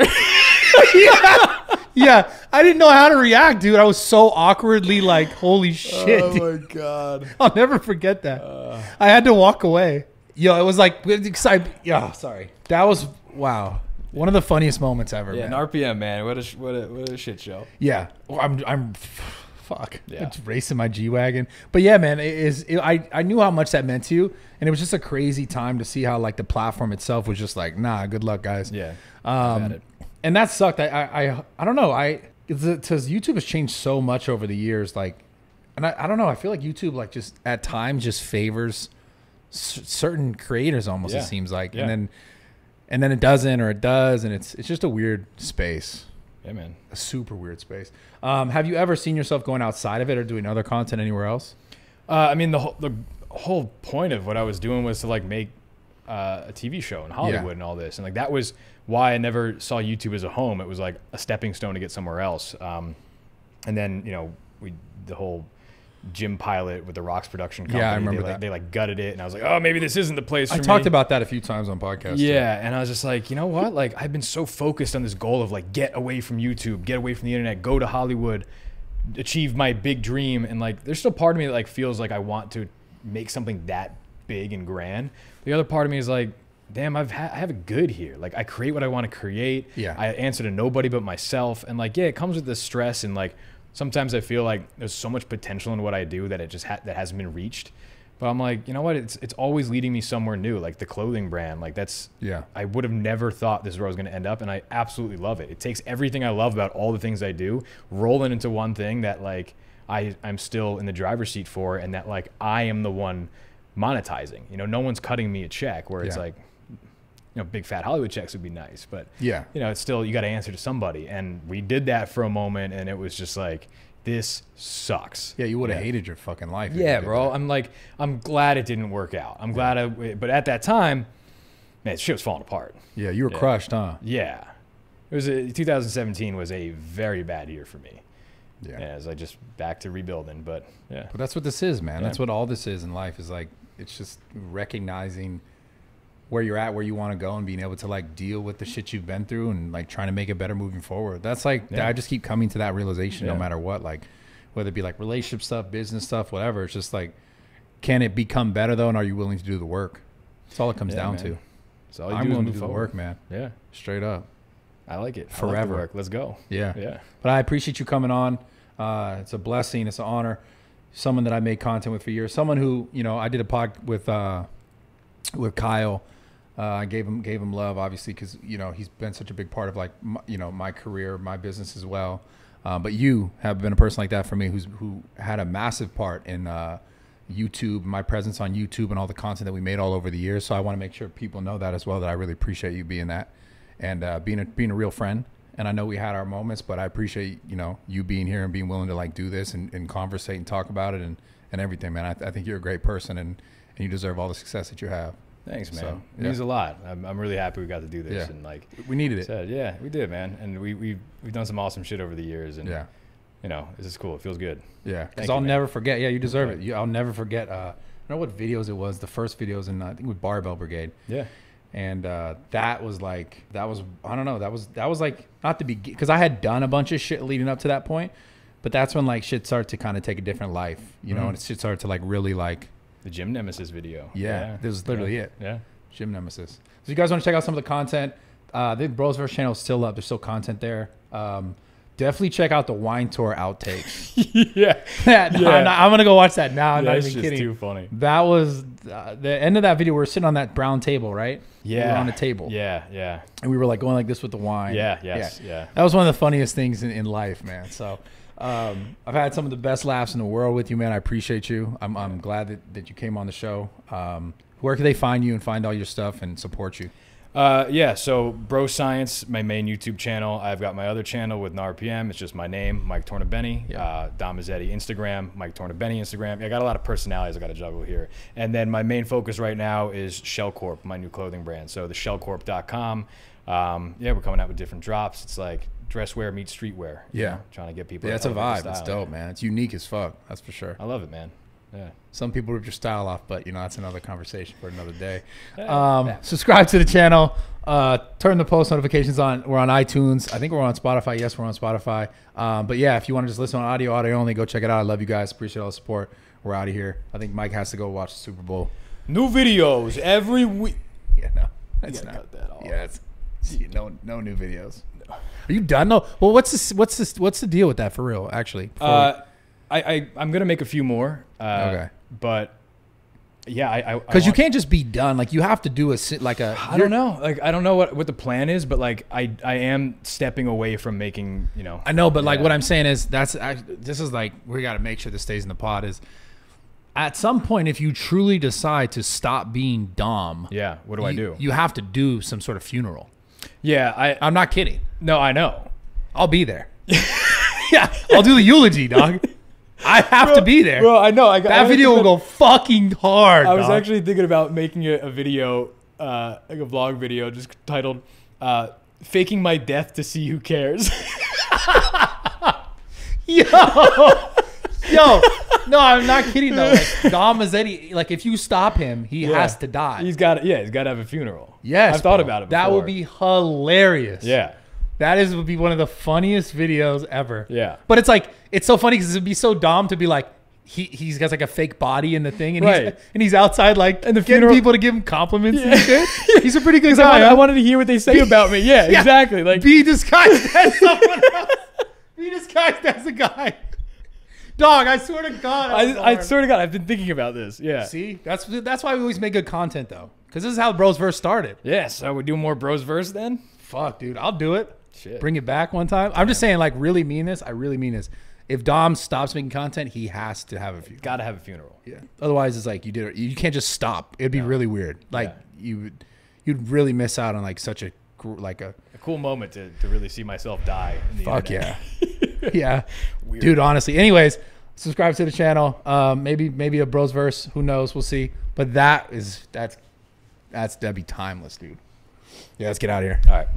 yeah, I didn't know how to react, dude. I was so awkwardly like, holy shit. Oh my god, I'll never forget that. I had to walk away. Yo, it was like, sorry. That was wow. One of the funniest moments ever. Yeah, man. An RPM, man. What a shit show. Yeah, I'm. Fuck. Yeah. It's racing my G-Wagon. But yeah, man, I knew how much that meant to you. And it was just a crazy time to see how like the platform itself was just like, nah, good luck, guys. Yeah. And that sucked. I don't know. Because YouTube has changed so much over the years. Like, and I don't know. I feel like YouTube like just at times just favors certain creators almost, it seems like. Yeah. And then it doesn't, or it does. And it's just a weird space. Yeah, man. A super weird space. Have you ever seen yourself going outside of it or doing other content anywhere else? I mean, the whole point of what I was doing was to like make a TV show in Hollywood and all this. And like, that was why I never saw YouTube as a home. It was like a stepping stone to get somewhere else. And then, you know, the whole gym pilot with the Rocks production company. Yeah, I remember that. They like gutted it. And I was like, oh, maybe this isn't the place for me. I talked about that a few times on podcasts. Yeah. And I was just like, you know what? Like, I've been so focused on this goal of like, get away from YouTube, get away from the internet, go to Hollywood, achieve my big dream. And like, there's still part of me that like feels like I want to make something that big and grand. The other part of me is like, damn, I have it good here. Like, I create what I want to create. Yeah. I answer to nobody but myself. And like, yeah, it comes with the stress. And like, sometimes I feel like there's so much potential in what I do that it just that hasn't been reached. But I'm like, you know what? It's always leading me somewhere new. Like the clothing brand, like that's, yeah, I would have never thought this is where I was going to end up. And I absolutely love it. It takes everything I love about all the things I do, rolling into one thing that like, I'm still in the driver's seat for, and that like, I am the one monetizing, you know, no one's cutting me a check where it's like, you know, big fat Hollywood checks would be nice, but yeah, you know, it's still, you got to answer to somebody. And we did that for a moment, and it was just like, this sucks. Yeah, you would have hated your fucking life. Yeah, bro. I'm like, I'm glad it didn't work out. I'm glad but at that time, man, shit was falling apart. Yeah, you were crushed, huh? Yeah. It was 2017 was a very bad year for me. Yeah. Yeah, as I just back to rebuilding, but yeah. But that's what this is, man. Yeah. That's what all this is in life, is like, it's just recognizing where you're at, where you want to go, and being able to like deal with the shit you've been through and like trying to make it better moving forward. That's like, I just keep coming to that realization no matter what, like whether it be like relationship stuff, business stuff, whatever. It's just like, can it become better though? And are you willing to do the work? That's all it comes down to. It's all you I'm willing to do the work, man. Yeah. Straight up. I like it. Forever. I like the work. Let's go. Yeah. Yeah. But I appreciate you coming on. It's a blessing. It's an honor. Someone that I made content with for years, someone who, you know, I did a pod with Kyle. I gave him love, obviously, because, you know, he's been such a big part of like, you know, my career, my business as well. But you have been a person like that for me, who had a massive part in YouTube, my presence on YouTube, and all the content that we made all over the years. So I want to make sure people know that as well, that I really appreciate you being that, and being a real friend. And I know we had our moments, but I appreciate, you know, you being here and being willing to like do this and conversate and talk about it and everything, man. I think you're a great person, and you deserve all the success that you have. Thanks, man. So, it means a lot. I'm really happy we got to do this, and like we needed it. Yeah, we did, man. And we've done some awesome shit over the years, and you know, this is cool. It feels good. Yeah, because I'll never forget. Yeah, you deserve it. I'll never forget. I don't know what videos it was. The first videos, and I think with Barbell Brigade. Yeah. And that was like, that was, I don't know, that was like not the beginning, because I had done a bunch of shit leading up to that point, but that's when like shit started to kind of take a different life, you know, and shit started to like really like. The Gym Nemesis video. Yeah. This is literally it. Yeah. Gym Nemesis. So you guys want to check out some of the content, the Bros Verse channel is still up. There's still content there. Definitely check out the wine tour outtakes. I'm gonna go watch that now. I'm not even kidding. Too funny. That was the end of that video. We were sitting on that brown table, right? Yeah, we were on the table. Yeah, yeah. And we were like going like this with the wine. Yeah, yes, yeah. That was one of the funniest things in life, man. So, I've had some of the best laughs in the world with you, man. I appreciate you. I'm glad that you came on the show. Where can they find you and find all your stuff and support you? Yeah, so Bro Science, my main YouTube channel. I've got my other channel with an RPM. It's just my name, Mike Tornabene. Dom Mazzetti Instagram, Mike Tornabene Instagram. I got a lot of personalities I got to juggle here. And then my main focus right now is Shell Corp, my new clothing brand. So the shellcorp.com. Yeah, we're coming out with different drops. It's like dresswear meets streetwear. Yeah. You know, trying to get people. Yeah, that's a vibe. It's dope, man. It's unique as fuck. That's for sure. I love it, man. Yeah. Some people rip your style off, but you know, that's another conversation for another day. Subscribe to the channel, turn the post notifications on. We're on iTunes. I think we're on Spotify. Yes, we're on Spotify. But yeah, if you want to just listen on audio only, go check it out. I love you guys. Appreciate all the support. We're out of here. I think Mike has to go watch the Super Bowl. New videos every week. Yeah, no, that's not that all. Yeah, no new videos. No. Are you done though? Well, what's the deal with that for real? Actually, I'm going to make a few more, okay. But yeah, cause you can't just be done. Like you have to do I don't know. Like, I don't know what the plan is, but like, I am stepping away from making, you know, I know, but like what I'm saying is this is like, we got to make sure this stays in the pod is at some point, if you truly decide to stop being Dom, yeah. What do I do? You have to do some sort of funeral. Yeah. I'm not kidding. No, I know. I'll be there. Yeah. I'll do the eulogy, dog. I have to be there. Bro, I know. That video will go fucking hard. I was actually thinking about making a video, like a vlog video, just titled "Faking My Death to See Who Cares." Yo, no, I'm not kidding though. Like, Dom Mazzetti, like if you stop him, he has to die. He's got to have a funeral. Yes, I've thought about it before. That would be hilarious. Yeah. Would be one of the funniest videos ever. Yeah. But it's like, it's so funny because it'd be so Dom to be like, he's got like a fake body in the thing, and right. he's outside like and the getting people to give him compliments yeah. and shit. He's a pretty good guy. I wanted to hear what they say about me. Yeah, yeah, exactly. Like be disguised as someone else. Be disguised as a guy. Dog, I swear to God. I swear to God, I've been thinking about this. Yeah. See, that's why we always make good content though, because this is how Bros Verse started. Yeah. So we do more Bros Verse then. Fuck, dude, I'll do it. Shit. Bring it back one time. Damn. I'm just saying, like, really mean this. I really mean this. If Dom stops making content, he has to have a funeral. Got to have a funeral. Yeah. Otherwise, it's like you did. You can't just stop. It'd be really weird. Like you'd really miss out on like such a cool moment to really see myself die. In the fuck internet. Yeah, yeah, weird. Dude. Honestly, anyways, subscribe to the channel. Maybe a Bros Verse. Who knows? We'll see. But that'd be timeless, dude. Yeah, let's get out of here. All right.